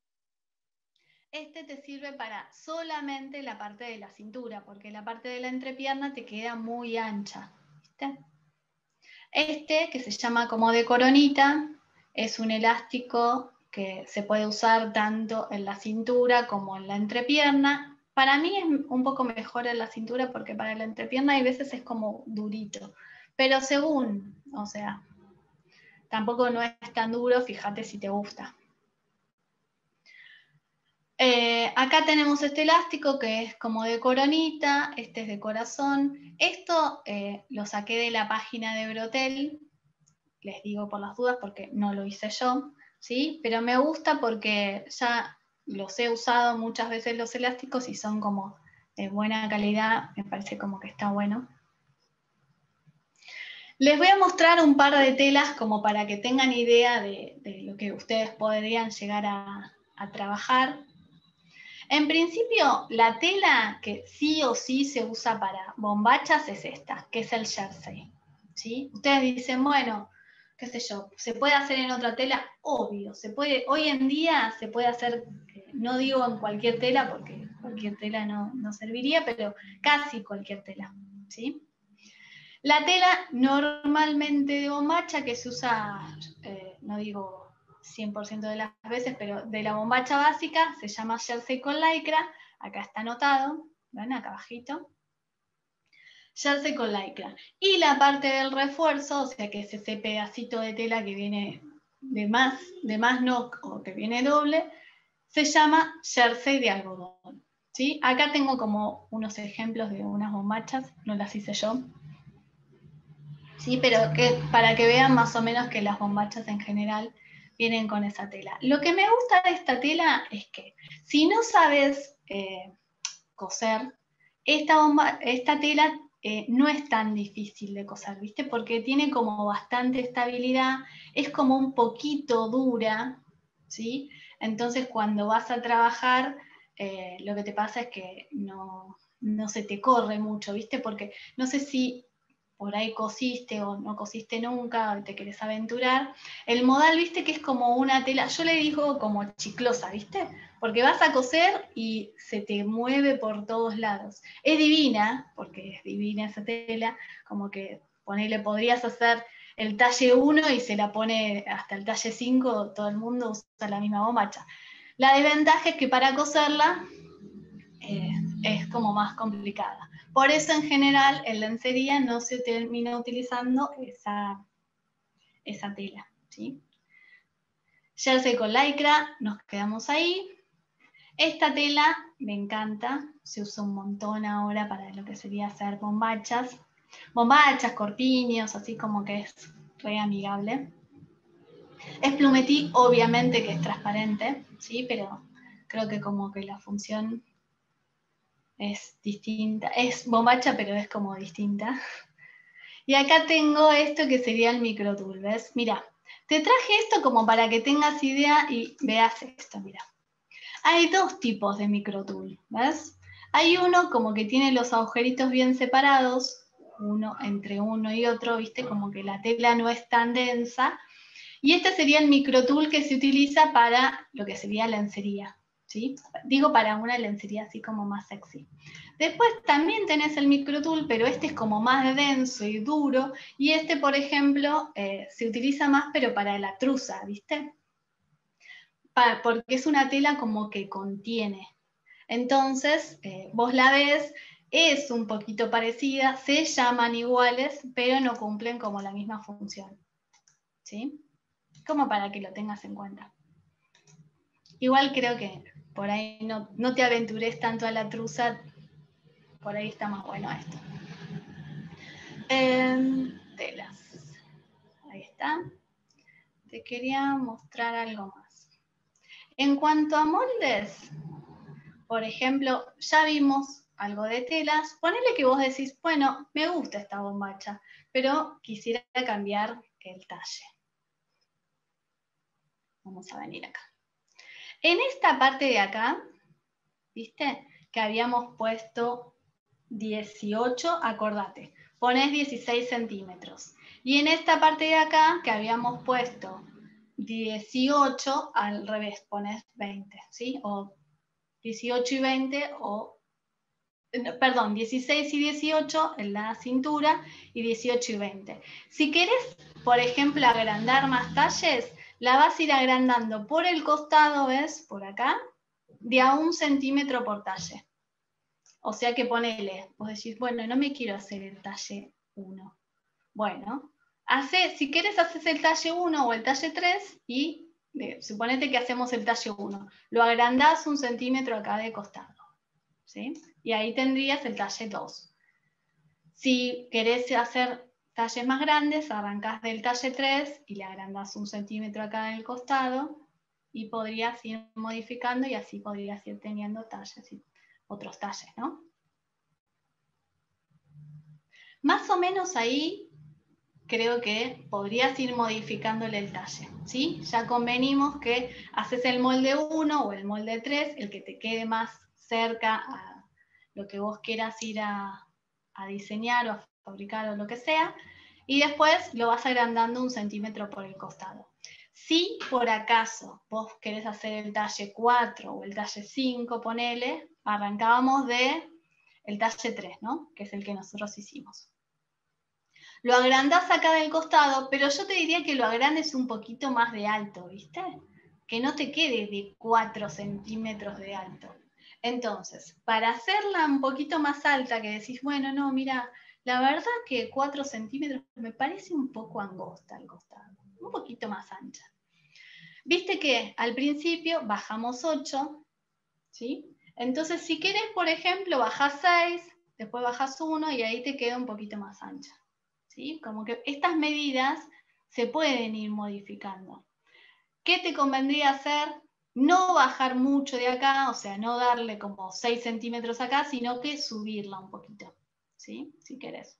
Este te sirve para solamente la parte de la cintura, porque la parte de la entrepierna te queda muy ancha, ¿viste? Este, que se llama como de coronita, es un elástico que se puede usar tanto en la cintura como en la entrepierna. Para mí es un poco mejor en la cintura porque para la entrepierna hay veces es como durito. Pero según, o sea, tampoco no es tan duro, fíjate si te gusta. Acá tenemos este elástico que es como de coronita, este es de corazón. Esto lo saqué de la página de Brotel, les digo por las dudas porque no lo hice yo, ¿sí? Pero me gusta porque ya los he usado muchas veces los elásticos y son como de buena calidad, me parece como que está bueno. Les voy a mostrar un par de telas como para que tengan idea de lo que ustedes podrían llegar a trabajar. En principio, la tela que sí o sí se usa para bombachas es esta, que es el jersey, ¿sí? Ustedes dicen, bueno, qué sé yo, ¿se puede hacer en otra tela? Obvio, se puede, hoy en día se puede hacer, no digo en cualquier tela, porque cualquier tela no serviría, pero casi cualquier tela, ¿sí? La tela normalmente de bombacha que se usa, no digo 100% de las veces, pero de la bombacha básica, se llama jersey con lycra, acá está anotado, ¿ven? Acá abajito. Jersey con lycra. Y la parte del refuerzo, o sea que es ese pedacito de tela que viene de más no, o que viene doble, se llama jersey de algodón, ¿sí? Acá tengo como unos ejemplos de unas bombachas, no las hice yo. Sí, pero que, para que vean más o menos que las bombachas en general vienen con esa tela. Lo que me gusta de esta tela es que si no sabes coser, esta tela no es tan difícil de coser, ¿viste? Porque tiene como bastante estabilidad, es como un poquito dura, ¿sí? Entonces cuando vas a trabajar, lo que te pasa es que no se te corre mucho, ¿viste? Porque no sé si por ahí cosiste o no cosiste nunca, o te querés aventurar. El modal, viste que es como una tela, yo le digo como chiclosa, viste, porque vas a coser y se te mueve por todos lados. Es divina, porque es divina esa tela, como que ponele, podrías hacer el talle 1 y se la pone hasta el talle 5, todo el mundo usa la misma bombacha. La desventaja es que para coserla es como más complicada. Por eso en general en lencería no se termina utilizando esa tela, ¿sí? Jersey con lycra, nos quedamos ahí. Esta tela me encanta, se usa un montón ahora para lo que sería hacer bombachas. Bombachas, corpiños, así como que es re amigable. Es plumetí, obviamente que es transparente, ¿sí? Pero creo que como que la función es distinta, es bombacha pero es como distinta. Y acá tengo esto que sería el microtul, ¿ves? Mirá, te traje esto como para que tengas idea y veas esto, mirá. Hay dos tipos de microtul, ¿ves? Hay uno como que tiene los agujeritos bien separados, uno entre uno y otro, ¿viste? Como que la tela no es tan densa. Y este sería el microtul que se utiliza para lo que sería lencería. ¿Sí? Digo para una lencería así como más sexy. Después también tenés el microtul, pero este es como más denso y duro, y este, por ejemplo, se utiliza más pero para la trusa, ¿viste? Porque es una tela como que contiene. Entonces, vos la ves, es un poquito parecida, se llaman iguales, pero no cumplen como la misma función, ¿sí? Como para que lo tengas en cuenta. Igual creo que por ahí no te aventures tanto a la trusa, por ahí está más bueno esto. Telas, ahí está. Te quería mostrar algo más. En cuanto a moldes, por ejemplo, ya vimos algo de telas, ponele que vos decís, bueno, me gusta esta bombacha, pero quisiera cambiar el talle. Vamos a venir acá. En esta parte de acá, ¿viste? Que habíamos puesto 18, acordate, ponés 16 centímetros. Y en esta parte de acá, que habíamos puesto 18, al revés, ponés 20, ¿sí? O 18 y 20, o... Perdón, 16 y 18 en la cintura, y 18 y 20. Si querés, por ejemplo, agrandar más talles, la vas a ir agrandando por el costado, ¿ves? Por acá, de a 1 centímetro por talle. O sea que ponele, vos decís, bueno, no me quiero hacer el talle 1. Bueno, si querés haces el talle 1 o el talle 3 y suponete que hacemos el talle 1. Lo agrandás 1 centímetro acá de costado. ¿Sí? Y ahí tendrías el talle 2. Si querés hacer talles más grandes, arrancás del talle 3 y le agrandás 1 centímetro acá en el costado y podrías ir modificando y así podrías ir teniendo talles y otros talles, ¿no? Más o menos ahí creo que podrías ir modificándole el talle, ¿sí? Ya convenimos que haces el molde 1 o el molde 3, el que te quede más cerca a lo que vos quieras ir a diseñar o a fabricar o lo que sea, y después lo vas agrandando 1 centímetro por el costado. Si por acaso vos querés hacer el talle 4 o el talle 5, ponele, arrancábamos del talle 3, ¿no? Que es el que nosotros hicimos. Lo agrandás acá del costado, pero yo te diría que lo agrandes un poquito más de alto, ¿viste? Que no te quede de 4 centímetros de alto. Entonces, para hacerla un poquito más alta, que decís, bueno, no, mira, la verdad que 4 centímetros me parece un poco angosta al costado, un poquito más ancha. Viste que al principio bajamos 8, ¿sí? Entonces si querés, por ejemplo, bajás 6, después bajás 1 y ahí te queda un poquito más ancha, ¿sí? Como que estas medidas se pueden ir modificando. ¿Qué te convendría hacer? No bajar mucho de acá, o sea, no darle como 6 centímetros acá, sino que subirla un poquito, ¿sí? Si querés.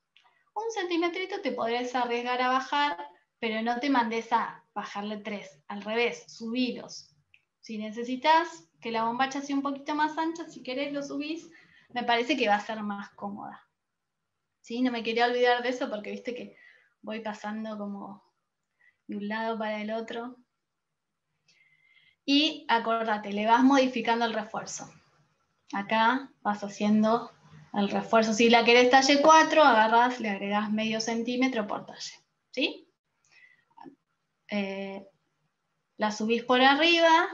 1 centimetrito te podés arriesgar a bajar, pero no te mandes a bajarle 3, al revés, subilos. Si necesitas que la bombacha sea un poquito más ancha, si querés lo subís, me parece que va a ser más cómoda. ¿Sí? No me quería olvidar de eso porque viste que voy pasando como de un lado para el otro. Y acordate, le vas modificando el refuerzo. Acá vas haciendo el refuerzo. Si la querés talle 4, agarrás, le agregás medio centímetro por talle. ¿Sí? La subís por arriba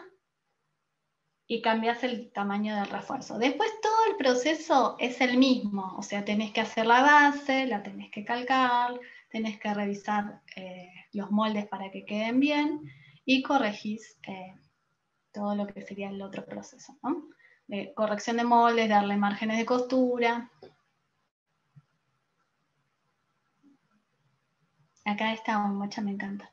y cambiás el tamaño del refuerzo. Después todo el proceso es el mismo. O sea, tenés que hacer la base, la tenés que calcar, tenés que revisar los moldes para que queden bien y corregís... todo lo que sería el otro proceso, ¿no? De corrección de moldes, darle márgenes de costura. Acá esta bombacha me encanta.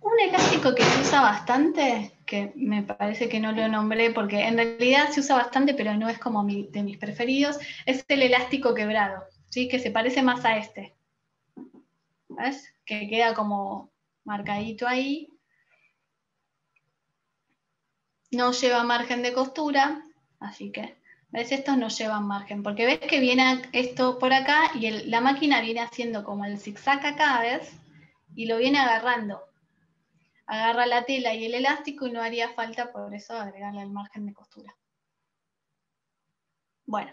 Un elástico que se usa bastante, que me parece que no lo nombré porque en realidad se usa bastante, pero no es como de mis preferidos, es el elástico quebrado, ¿sí? Que se parece más a este. ¿Ves? Que queda como marcadito ahí. No lleva margen de costura, así que, ¿ves? Estos no llevan margen, porque ves que viene esto por acá y la máquina viene haciendo como el zigzag acá, ¿ves? Y lo viene agarrando. Agarra la tela y el elástico y no haría falta por eso agregarle el margen de costura. Bueno,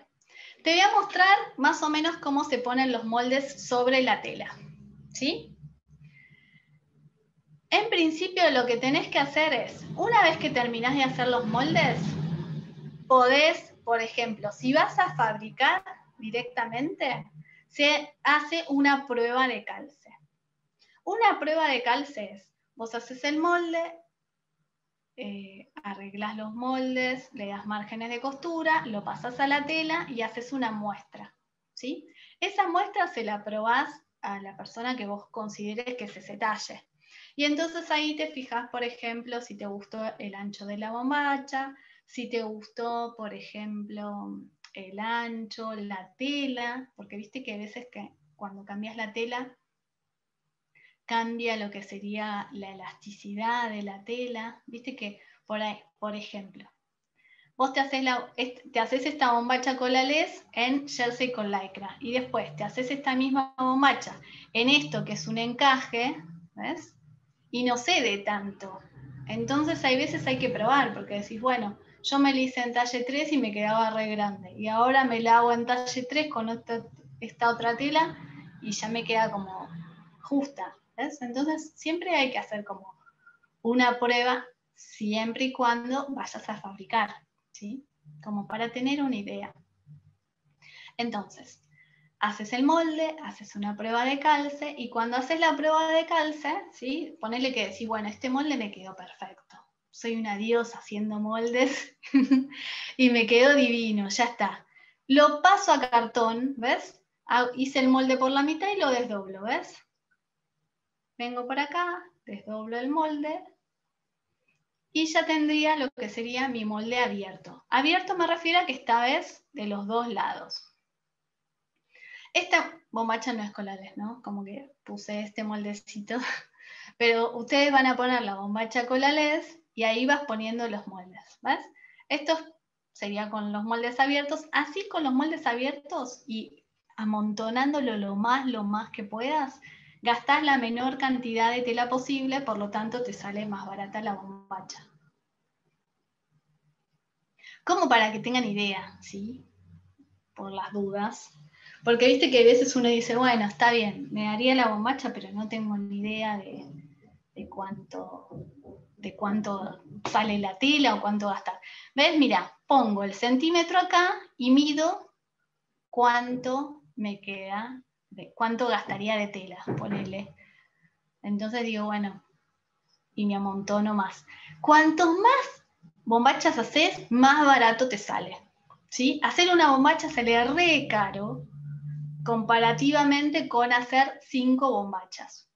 te voy a mostrar más o menos cómo se ponen los moldes sobre la tela. ¿Sí? En principio lo que tenés que hacer es, una vez que terminás de hacer los moldes, podés, por ejemplo, si vas a fabricar directamente, se hace una prueba de calce. Una prueba de calce es, vos haces el molde, arreglás los moldes, le das márgenes de costura, lo pasás a la tela y haces una muestra, ¿sí? Esa muestra se la probás a la persona que vos consideres que es ese talle. Y entonces ahí te fijas, por ejemplo, si te gustó el ancho de la bombacha, si te gustó, por ejemplo, el ancho, la tela, porque viste que a veces que cuando cambias la tela, cambia lo que sería la elasticidad de la tela, viste que por ahí, por ejemplo, vos te haces esta bombacha colales en jersey con lycra, y después te haces esta misma bombacha en esto que es un encaje, ¿ves? Y no cede tanto. Entonces hay veces hay que probar, porque decís, bueno, yo me la hice en talle 3 y me quedaba re grande, y ahora me la hago en talle 3 con esta otra tela y ya me queda como justa, ¿ves? Entonces siempre hay que hacer como una prueba, siempre y cuando vayas a fabricar, ¿sí? Como para tener una idea. Entonces, haces el molde, haces una prueba de calce, y cuando haces la prueba de calce, ¿sí? Ponele que decís, bueno, este molde me quedó perfecto. Soy una diosa haciendo moldes y me quedó divino, ya está. Lo paso a cartón, ¿ves? Hice el molde por la mitad y lo desdoblo, ¿ves? Vengo por acá, desdoblo el molde, y ya tendría lo que sería mi molde abierto. Abierto me refiero a que esta vez de los dos lados. Esta bombacha no es colales, ¿no? Como que puse este moldecito. Pero ustedes van a poner la bombacha colales y ahí vas poniendo los moldes, ¿ves? Esto sería con los moldes abiertos. Así con los moldes abiertos y amontonándolo lo más que puedas, gastás la menor cantidad de tela posible, por lo tanto te sale más barata la bombacha. Como para que tengan idea, ¿sí? Por las dudas. Porque viste que a veces uno dice, bueno, está bien, me daría la bombacha, pero no tengo ni idea de cuánto sale la tela o cuánto gastar. ¿Ves? Mirá, pongo el centímetro acá y mido cuánto me queda. ¿Cuánto gastaría de tela? Ponele. Entonces digo, bueno, y me amontono más. Cuantos más bombachas haces, más barato te sale, ¿sí? Hacer una bombacha sale re caro comparativamente con hacer 5 bombachas.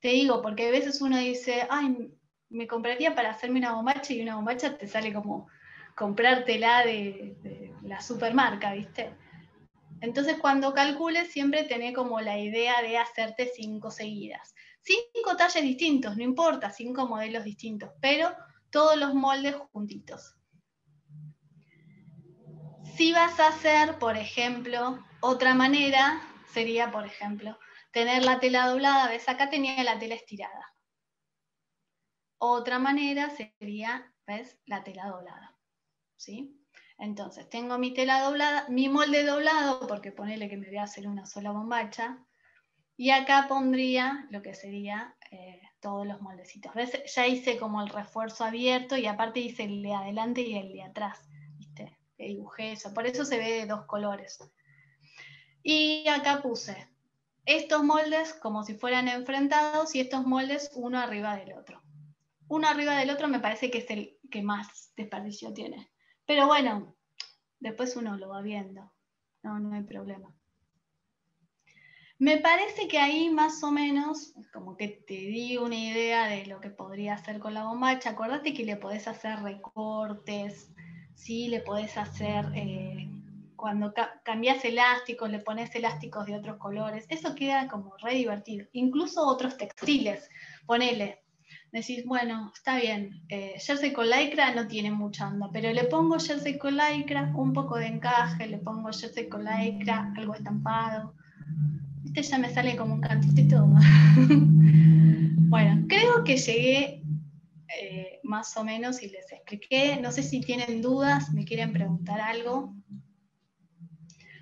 Te digo, porque a veces uno dice, ay, me compraría para hacerme una bombacha, y una bombacha te sale como comprártela de la supermarca, ¿viste? Entonces cuando calcules siempre tenés como la idea de hacerte 5 seguidas. 5 talles distintos, no importa, 5 modelos distintos, pero todos los moldes juntitos. Si vas a hacer, por ejemplo, otra manera, sería, por ejemplo, tener la tela doblada, ves, acá tenía la tela estirada. Otra manera sería, ves, la tela doblada, ¿sí? Entonces, tengo mi tela doblada, mi molde doblado, porque ponele que me voy a hacer una sola bombacha, y acá pondría lo que sería todos los moldecitos. ¿Ves? Ya hice como el refuerzo abierto, y aparte hice el de adelante y el de atrás, ¿viste? Le dibujé eso, por eso se ve de dos colores. Y acá puse estos moldes como si fueran enfrentados, y estos moldes uno arriba del otro. Uno arriba del otro me parece que es el que más desperdicio tiene. Pero bueno, después uno lo va viendo, no hay problema. Me parece que ahí más o menos, como que te di una idea de lo que podría hacer con la bombacha. Acordate que le podés hacer recortes, ¿sí? Le podés hacer, cuando cambiás elásticos, le pones elásticos de otros colores, eso queda como re divertido. Incluso otros textiles, ponele. Decís, bueno, está bien, jersey con lycra no tiene mucha onda, pero le pongo jersey con lycra, un poco de encaje, le pongo jersey con lycra, algo estampado. Este ya me sale como un cantito y todo. Bueno, creo que llegué más o menos y les expliqué. No sé si tienen dudas, me quieren preguntar algo.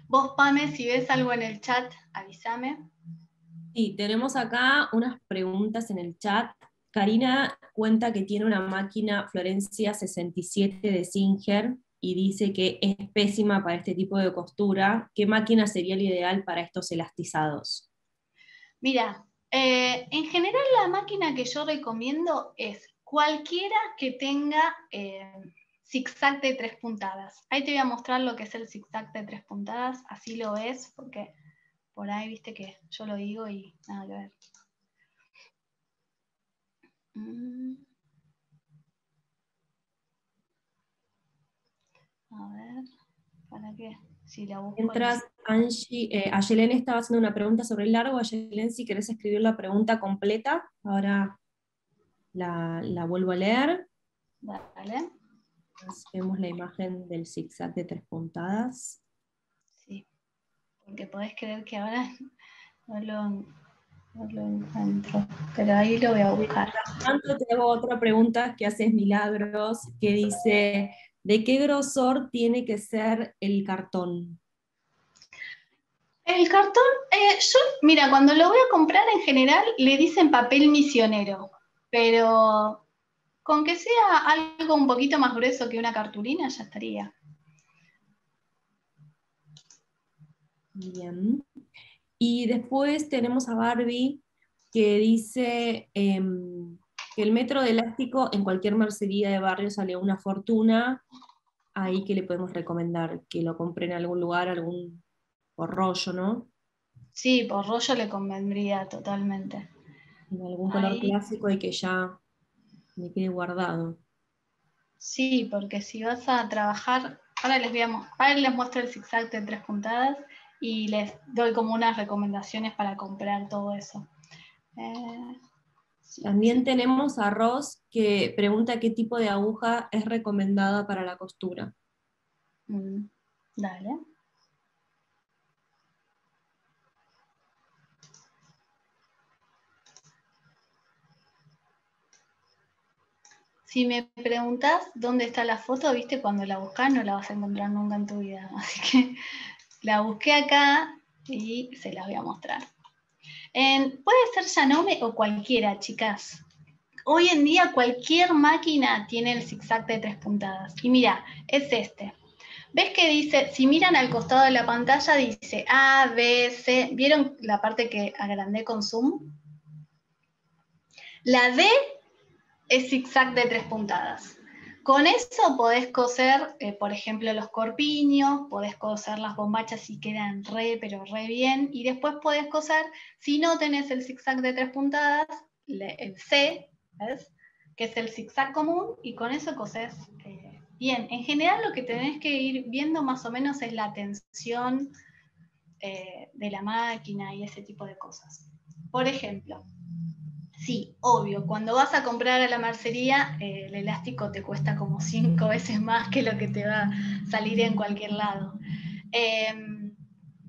Vos, Pame, si ves algo en el chat, avísame. Sí, tenemos acá unas preguntas en el chat. Karina cuenta que tiene una máquina Florencia 67 de Singer y dice que es pésima para este tipo de costura. ¿Qué máquina sería la ideal para estos elastizados? Mira, en general la máquina que yo recomiendo es cualquiera que tenga zigzag de 3 puntadas. Ahí te voy a mostrar lo que es el zigzag de 3 puntadas, así lo ves, porque por ahí, viste que yo lo digo y nada que ver. A ver, ¿para qué? Si la busco. Mientras Angie, Ayelen estaba haciendo una pregunta sobre el largo. Ayelen, si querés escribir la pregunta completa, ahora la vuelvo a leer. Vale. Vemos la imagen del zigzag de 3 puntadas. Sí, porque podés creer que ahora no lo encuentro, pero ahí lo voy a buscar. Tanto te hago otra pregunta que haces milagros, que dice, ¿de qué grosor tiene que ser el cartón? El cartón, yo, mira, cuando lo voy a comprar en general le dicen papel misionero, pero con que sea algo un poquito más grueso que una cartulina ya estaría. Bien. Y después tenemos a Barbie, que dice que el metro de elástico en cualquier mercería de barrio sale una fortuna. Ahí que le podemos recomendar que lo compre en algún lugar, algún por rollo, ¿no? Sí, por rollo le convendría totalmente. En algún color ahí clásico y que ya me quede guardado. Sí, porque si vas a trabajar, ahora les muestro el zigzag de 3 puntadas. Y les doy como unas recomendaciones para comprar todo eso. También tenemos a Ros, que pregunta qué tipo de aguja es recomendada para la costura. Dale. Si me preguntas dónde está la foto, viste, cuando la buscas no la vas a encontrar nunca en tu vida, así que la busqué acá y se la voy a mostrar. Puede ser Janome o cualquiera, chicas. Hoy en día cualquier máquina tiene el zigzag de 3 puntadas. Y mira, es este. ¿Ves que dice, si miran al costado de la pantalla, dice A, B, C? ¿Vieron la parte que agrandé con zoom? La D es zigzag de 3 puntadas. Con eso podés coser, por ejemplo, los corpiños, podés coser las bombachas si quedan re, pero re bien, y después podés coser, si no tenés el zigzag de 3 puntadas, el C, ¿ves? Que es el zigzag común, y con eso cosés bien. En general lo que tenés que ir viendo más o menos es la tensión de la máquina y ese tipo de cosas. Por ejemplo, sí, obvio, cuando vas a comprar a la mercería, el elástico te cuesta como 5 veces más que lo que te va a salir en cualquier lado.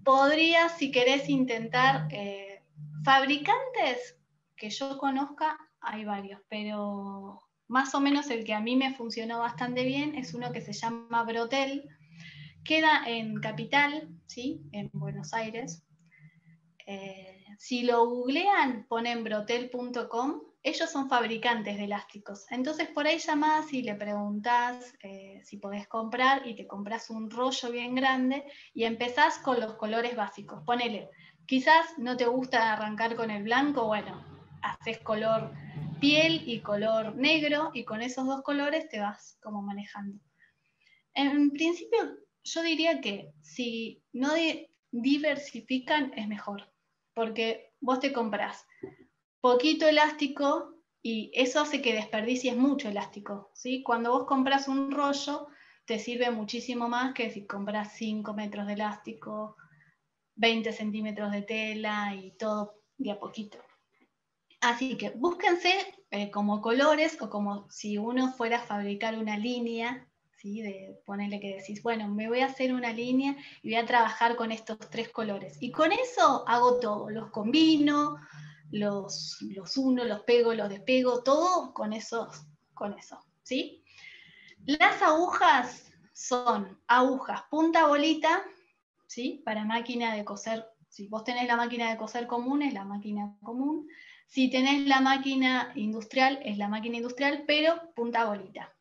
Podrías, si querés, intentar fabricantes que yo conozca, hay varios, pero más o menos el que a mí me funcionó bastante bien es uno que se llama Brotel, queda en Capital, ¿sí? En Buenos Aires. Si lo googlean, ponen brotel.com, ellos son fabricantes de elásticos. Entonces por ahí llamás y le preguntás si podés comprar y te compras un rollo bien grande y empezás con los colores básicos. Ponele, quizás no te gusta arrancar con el blanco, bueno, haces color piel y color negro y con esos 2 colores te vas como manejando. En principio yo diría que si no diversifican es mejor. Porque vos te compras poquito elástico y eso hace que desperdicies mucho elástico, ¿sí? Cuando vos compras un rollo te sirve muchísimo más que si compras 5 metros de elástico, 20 centímetros de tela y todo de a poquito. Así que búsquense como colores o como si uno fuera a fabricar una línea, ¿sí? De ponerle que decís, bueno, me voy a hacer una línea y voy a trabajar con estos 3 colores. Y con eso hago todo, los combino, los uno, los pego, los despego, todo con eso, ¿sí? Las agujas son agujas punta bolita, ¿sí? Para máquina de coser, si vos tenés la máquina de coser común, es la máquina común. Si tenés la máquina industrial, es la máquina industrial, pero punta bolita.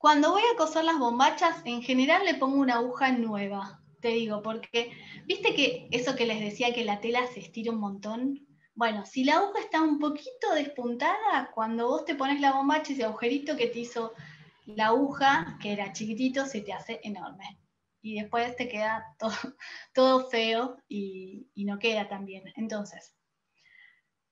Cuando voy a coser las bombachas, en general le pongo una aguja nueva, te digo, porque viste que eso que les decía que la tela se estira un montón, bueno, si la aguja está un poquito despuntada, cuando vos te pones la bombacha, ese agujerito que te hizo la aguja, que era chiquitito, se te hace enorme. y después te queda todo feo y no queda tan bien. Entonces,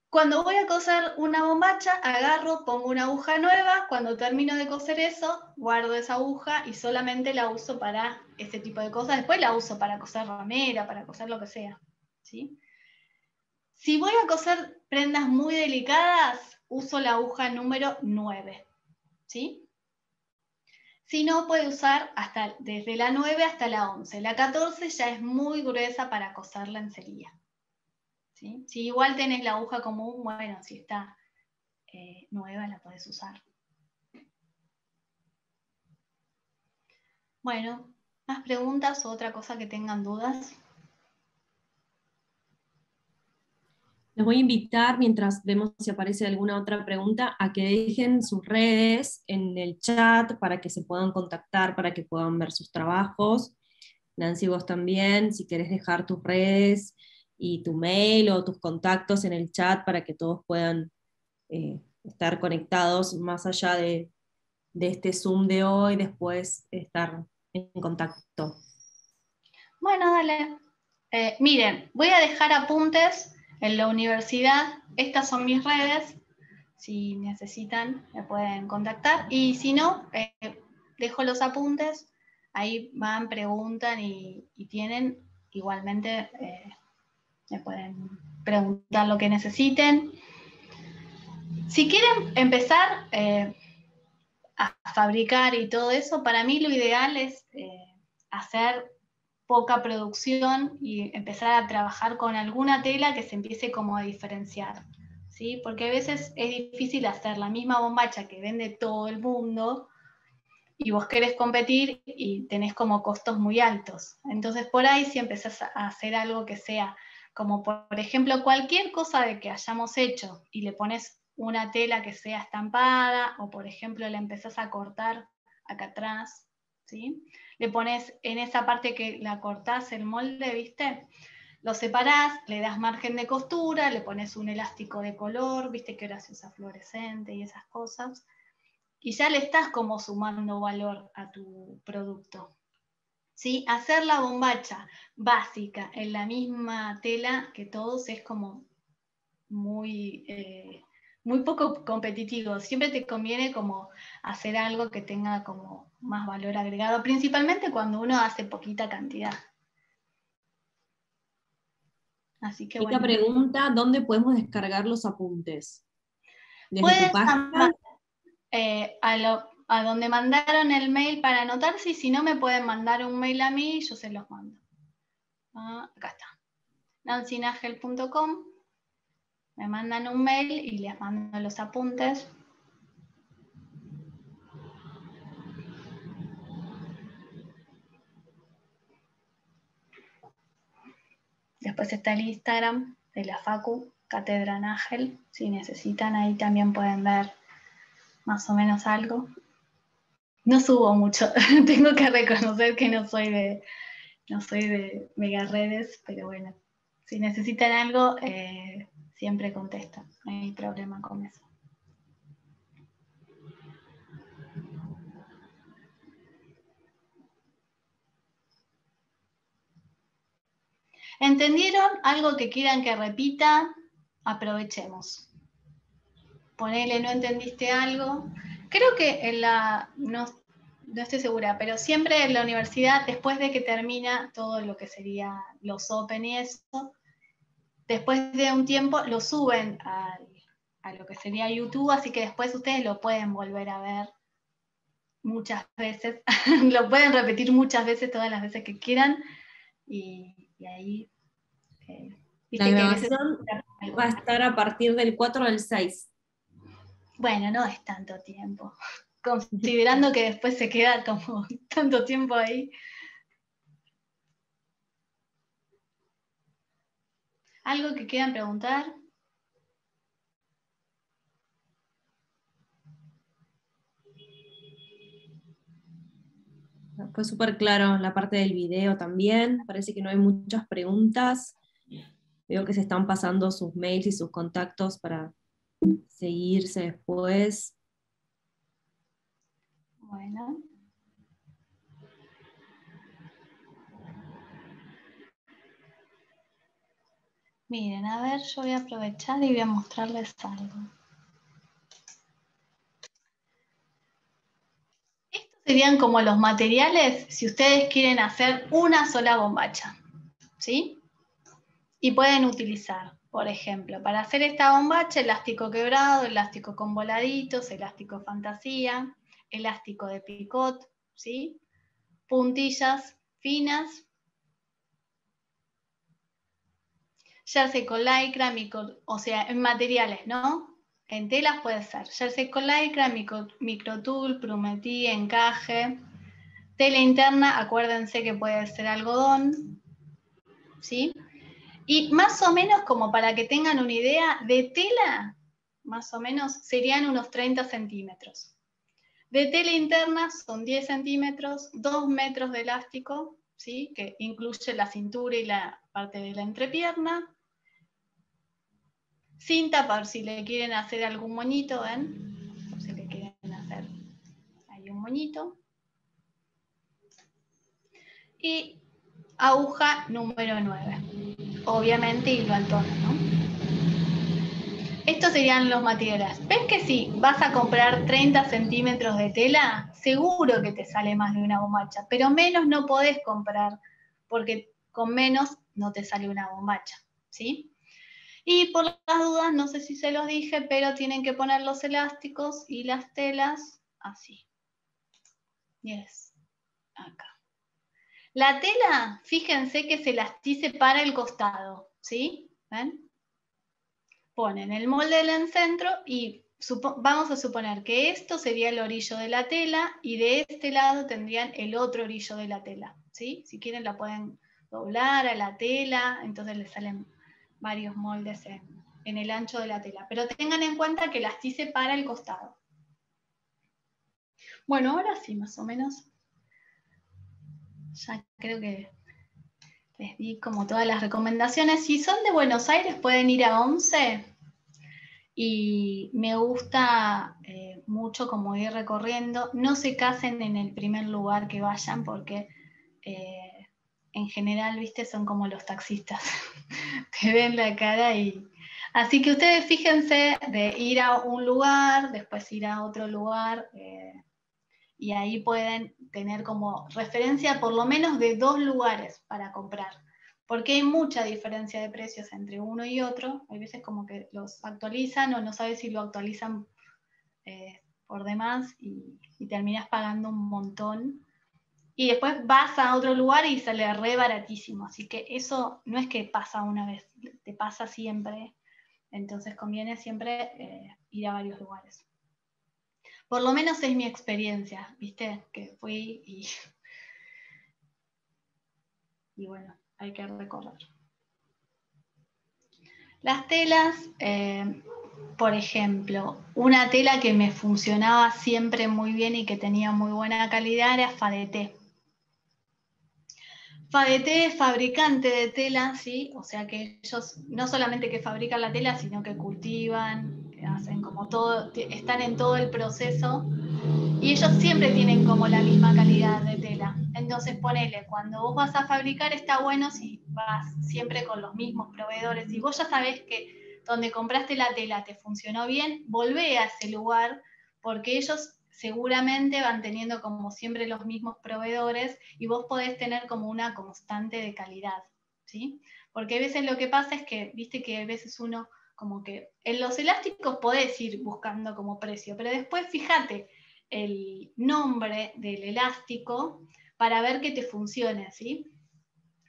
cuando voy a coser una bombacha, agarro, pongo una aguja nueva, cuando termino de coser eso, guardo esa aguja y solamente la uso para ese tipo de cosas. Después la uso para coser ramera, para coser lo que sea, ¿sí? Si voy a coser prendas muy delicadas, uso la aguja número 9, ¿sí? Si no, puede usar desde la 9 hasta la 11. La 14 ya es muy gruesa para coser lencería, ¿sí? Si igual tenés la aguja común, bueno, si está nueva la podés usar. Bueno, ¿más preguntas o otra cosa que tengan dudas? Les voy a invitar, mientras vemos si aparece alguna otra pregunta, a que dejen sus redes en el chat para que se puedan contactar, para que puedan ver sus trabajos. Nancy, vos también, si querés dejar tus redes y tu mail o tus contactos en el chat para que todos puedan estar conectados más allá de este Zoom de hoy, después estar en contacto. Bueno, dale. Miren, voy a dejar apuntes en la universidad, estas son mis redes, si necesitan me pueden contactar, y si no, dejo los apuntes, ahí van, preguntan y tienen, igualmente me pueden preguntar lo que necesiten. Si quieren empezar a fabricar y todo eso, para mí lo ideal es hacer poca producción y empezar a trabajar con alguna tela que se empiece como a diferenciar, ¿sí? Porque a veces es difícil hacer la misma bombacha que vende todo el mundo y vos querés competir y tenés como costos muy altos. Entonces por ahí si empezás a hacer algo que sea como por ejemplo cualquier cosa de que hayamos hecho y le pones una tela que sea estampada o por ejemplo la empezás a cortar acá atrás, ¿sí? Le pones en esa parte que la cortás el molde, ¿viste? Lo separás, le das margen de costura, le pones un elástico de color, ¿viste? Que ahora se usa fluorescente y esas cosas. Y ya le estás como sumando valor a tu producto, ¿sí? Hacer la bombacha básica en la misma tela que todos es como muy, muy poco competitivo. Siempre te conviene como hacer algo que tenga como más valor agregado, principalmente cuando uno hace poquita cantidad. Así que bueno. Pregunta, ¿dónde podemos descargar los apuntes? Puedes mandar a donde mandaron el mail para anotarse, y si no me pueden mandar un mail a mí, yo se los mando. Acá está, nancynagel.com. Me mandan un mail y les mando los apuntes. Después está el Instagram de la Facu, Cátedra Nagel. Si necesitan, ahí también pueden ver más o menos algo. No subo mucho, tengo que reconocer que no soy de mega redes, pero bueno, si necesitan algo... siempre contesta, no hay problema con eso. ¿Entendieron? Algo que quieran que repita, aprovechemos. Ponele, no entendiste algo. Creo que en la... No estoy segura, pero siempre en la universidad, después de que termina todo lo que sería los open y eso, después de un tiempo lo suben a lo que sería YouTube, así que después ustedes lo pueden volver a ver muchas veces, lo pueden repetir muchas veces, todas las veces que quieran, y ahí... la grabación va a estar a partir del 4 al 6. Bueno, no es tanto tiempo, considerando que después se queda como tanto tiempo ahí. ¿Algo que quieran preguntar? Fue súper claro la parte del video también. Parece que no hay muchas preguntas. Veo que se están pasando sus mails y sus contactos para seguirse después. Bueno. Miren, a ver, yo voy a aprovechar y voy a mostrarles algo. Estos serían como los materiales si ustedes quieren hacer una sola bombacha, ¿sí? Y pueden utilizar, por ejemplo, para hacer esta bombacha, elástico quebrado, elástico con voladitos, elástico fantasía, elástico de picot, ¿sí? Puntillas finas, jersey con lycra, o sea, en materiales, ¿no? En telas puede ser jersey con lycra, microtul, plumetí, encaje, tela interna, acuérdense que puede ser algodón, ¿sí? Y más o menos, como para que tengan una idea, de tela, más o menos, serían unos 30 centímetros. De tela interna son 10 centímetros, 2 metros de elástico, ¿sí? Que incluye la cintura y la parte de la entrepierna. Cinta, por si le quieren hacer algún moñito, ¿ven? Por si le quieren hacer ahí un moñito. Y aguja número 9. Obviamente hilo al tono, ¿no? Estos serían los materiales. ¿Ven que si vas a comprar 30 centímetros de tela, seguro que te sale más de una bombacha, pero menos no podés comprar, porque con menos no te sale una bombacha, ¿sí? Y por las dudas, no sé si se los dije, pero tienen que poner los elásticos y las telas así. Y es acá. La tela, fíjense que se elastice para el costado, ¿sí? ¿Ven? Ponen el molde en el centro y vamos a suponer que esto sería el orillo de la tela y de este lado tendrían el otro orillo de la tela, ¿sí? Si quieren la pueden doblar a la tela, entonces les salen varios moldes en el ancho de la tela. Pero tengan en cuenta que elastice para el costado. Bueno, ahora sí, más o menos. Ya creo que les di como todas las recomendaciones. Si son de Buenos Aires pueden ir a 11 y me gusta mucho como ir recorriendo. No se casen en el primer lugar que vayan porque en general, viste, son como los taxistas. Te ven la cara y... Así que ustedes fíjense de ir a un lugar, después ir a otro lugar... Y ahí pueden tener como referencia por lo menos de dos lugares para comprar. Porque hay mucha diferencia de precios entre uno y otro. Hay veces como que los actualizan o no sabes si lo actualizan por demás y terminas pagando un montón. Y después vas a otro lugar y sale re baratísimo. Así que eso no es que pasa una vez, te pasa siempre. Entonces conviene siempre ir a varios lugares. Por lo menos es mi experiencia, ¿viste? Que fui y bueno, hay que recorrer. Las telas, por ejemplo, una tela que me funcionaba siempre muy bien y que tenía muy buena calidad era Fadeté. Fadeté es fabricante de tela, ¿sí? O sea que ellos no solamente que fabrican la tela, sino que cultivan, hacen como todo, están en todo el proceso y ellos siempre tienen como la misma calidad de tela. Entonces ponele, cuando vos vas a fabricar está bueno si vas siempre con los mismos proveedores. Si vos ya sabés que donde compraste la tela te funcionó bien, volvé a ese lugar porque ellos seguramente van teniendo como siempre los mismos proveedores y vos podés tener como una constante de calidad, ¿sí? Porque a veces lo que pasa es que, viste que a veces uno... Como que en los elásticos podés ir buscando como precio, pero después fíjate el nombre del elástico para ver que te funcione, ¿sí?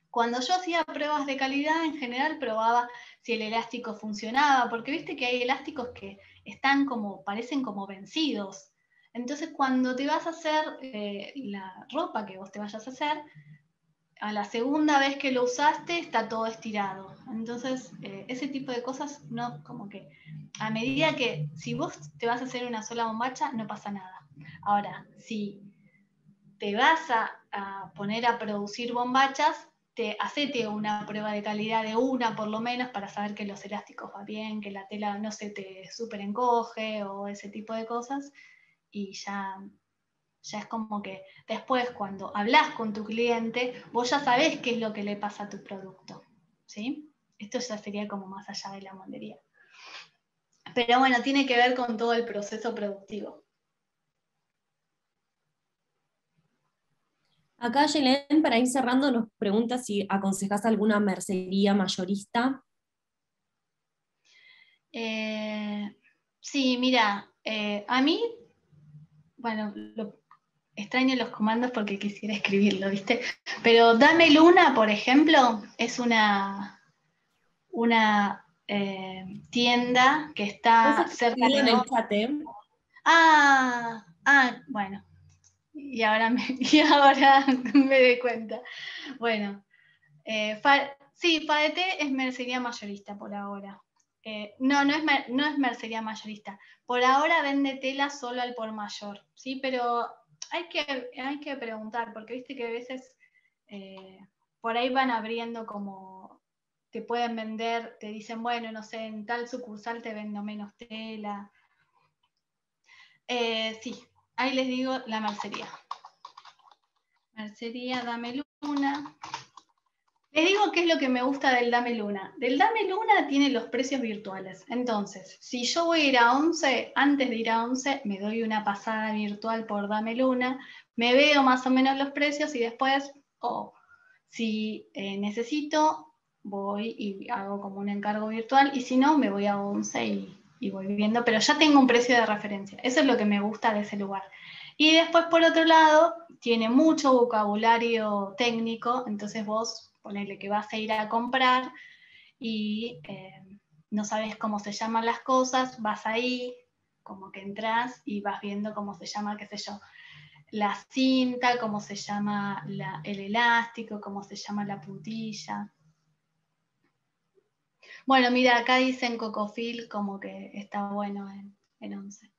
Cuando yo hacía pruebas de calidad, en general probaba si el elástico funcionaba, porque viste que hay elásticos que están como, parecen como vencidos. Entonces cuando te vas a hacer la ropa que vos te vayas a hacer, a la segunda vez que lo usaste está todo estirado. Entonces, ese tipo de cosas, no, como que a medida que, si vos te vas a hacer una sola bombacha, no pasa nada. Ahora, si te vas a poner a producir bombachas, hacete una prueba de calidad de una por lo menos para saber que los elásticos van bien, que la tela no se te súper encoge o ese tipo de cosas, y ya es como que después cuando hablas con tu cliente, vos ya sabés qué es lo que le pasa a tu producto, ¿sí? Esto ya sería como más allá de la moldería. Pero bueno, tiene que ver con todo el proceso productivo. Acá Yelén, para ir cerrando, nos pregunta si aconsejas alguna mercería mayorista. Sí, mira, a mí, bueno, extraño los comandos porque quisiera escribirlo, ¿viste? Pero Dame Luna, por ejemplo, es una tienda que está cerca de Brotel. Bueno. Y ahora me doy cuenta. Bueno, sí, Fadeté es mercería mayorista por ahora. No es mercería mayorista. Por ahora vende tela solo al por mayor, ¿sí? Pero hay que preguntar, porque viste que a veces por ahí van abriendo como, te pueden vender, te dicen, bueno, no sé, en tal sucursal te vendo menos tela. Sí. Ahí les digo la mercería. Mercería Dame Luna. Les digo qué es lo que me gusta del Dame Luna. Del Dame Luna tiene los precios virtuales. Entonces, si yo voy a ir a 11, antes de ir a 11, me doy una pasada virtual por Dame Luna, me veo más o menos los precios y después, si necesito, voy y hago como un encargo virtual, y si no, me voy a 11 y voy viendo, pero ya tengo un precio de referencia. Eso es lo que me gusta de ese lugar. Y después, por otro lado, tiene mucho vocabulario técnico, entonces vos, ponele que vas a ir a comprar y no sabes cómo se llaman las cosas, vas ahí, como que entras y vas viendo cómo se llama, qué sé yo, la cinta, cómo se llama el elástico, cómo se llama la puntilla. Bueno, mira, acá dicen Cocofil como que está bueno en 11.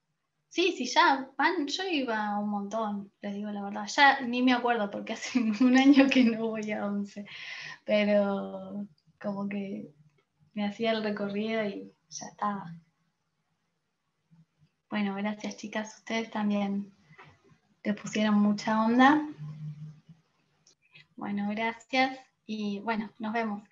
Sí, sí, ya van, yo iba un montón, les digo la verdad. Ya ni me acuerdo porque hace un año que no voy a 11. Pero como que me hacía el recorrido y ya estaba. Bueno, gracias chicas, ustedes también te pusieron mucha onda. Bueno, gracias y bueno, nos vemos.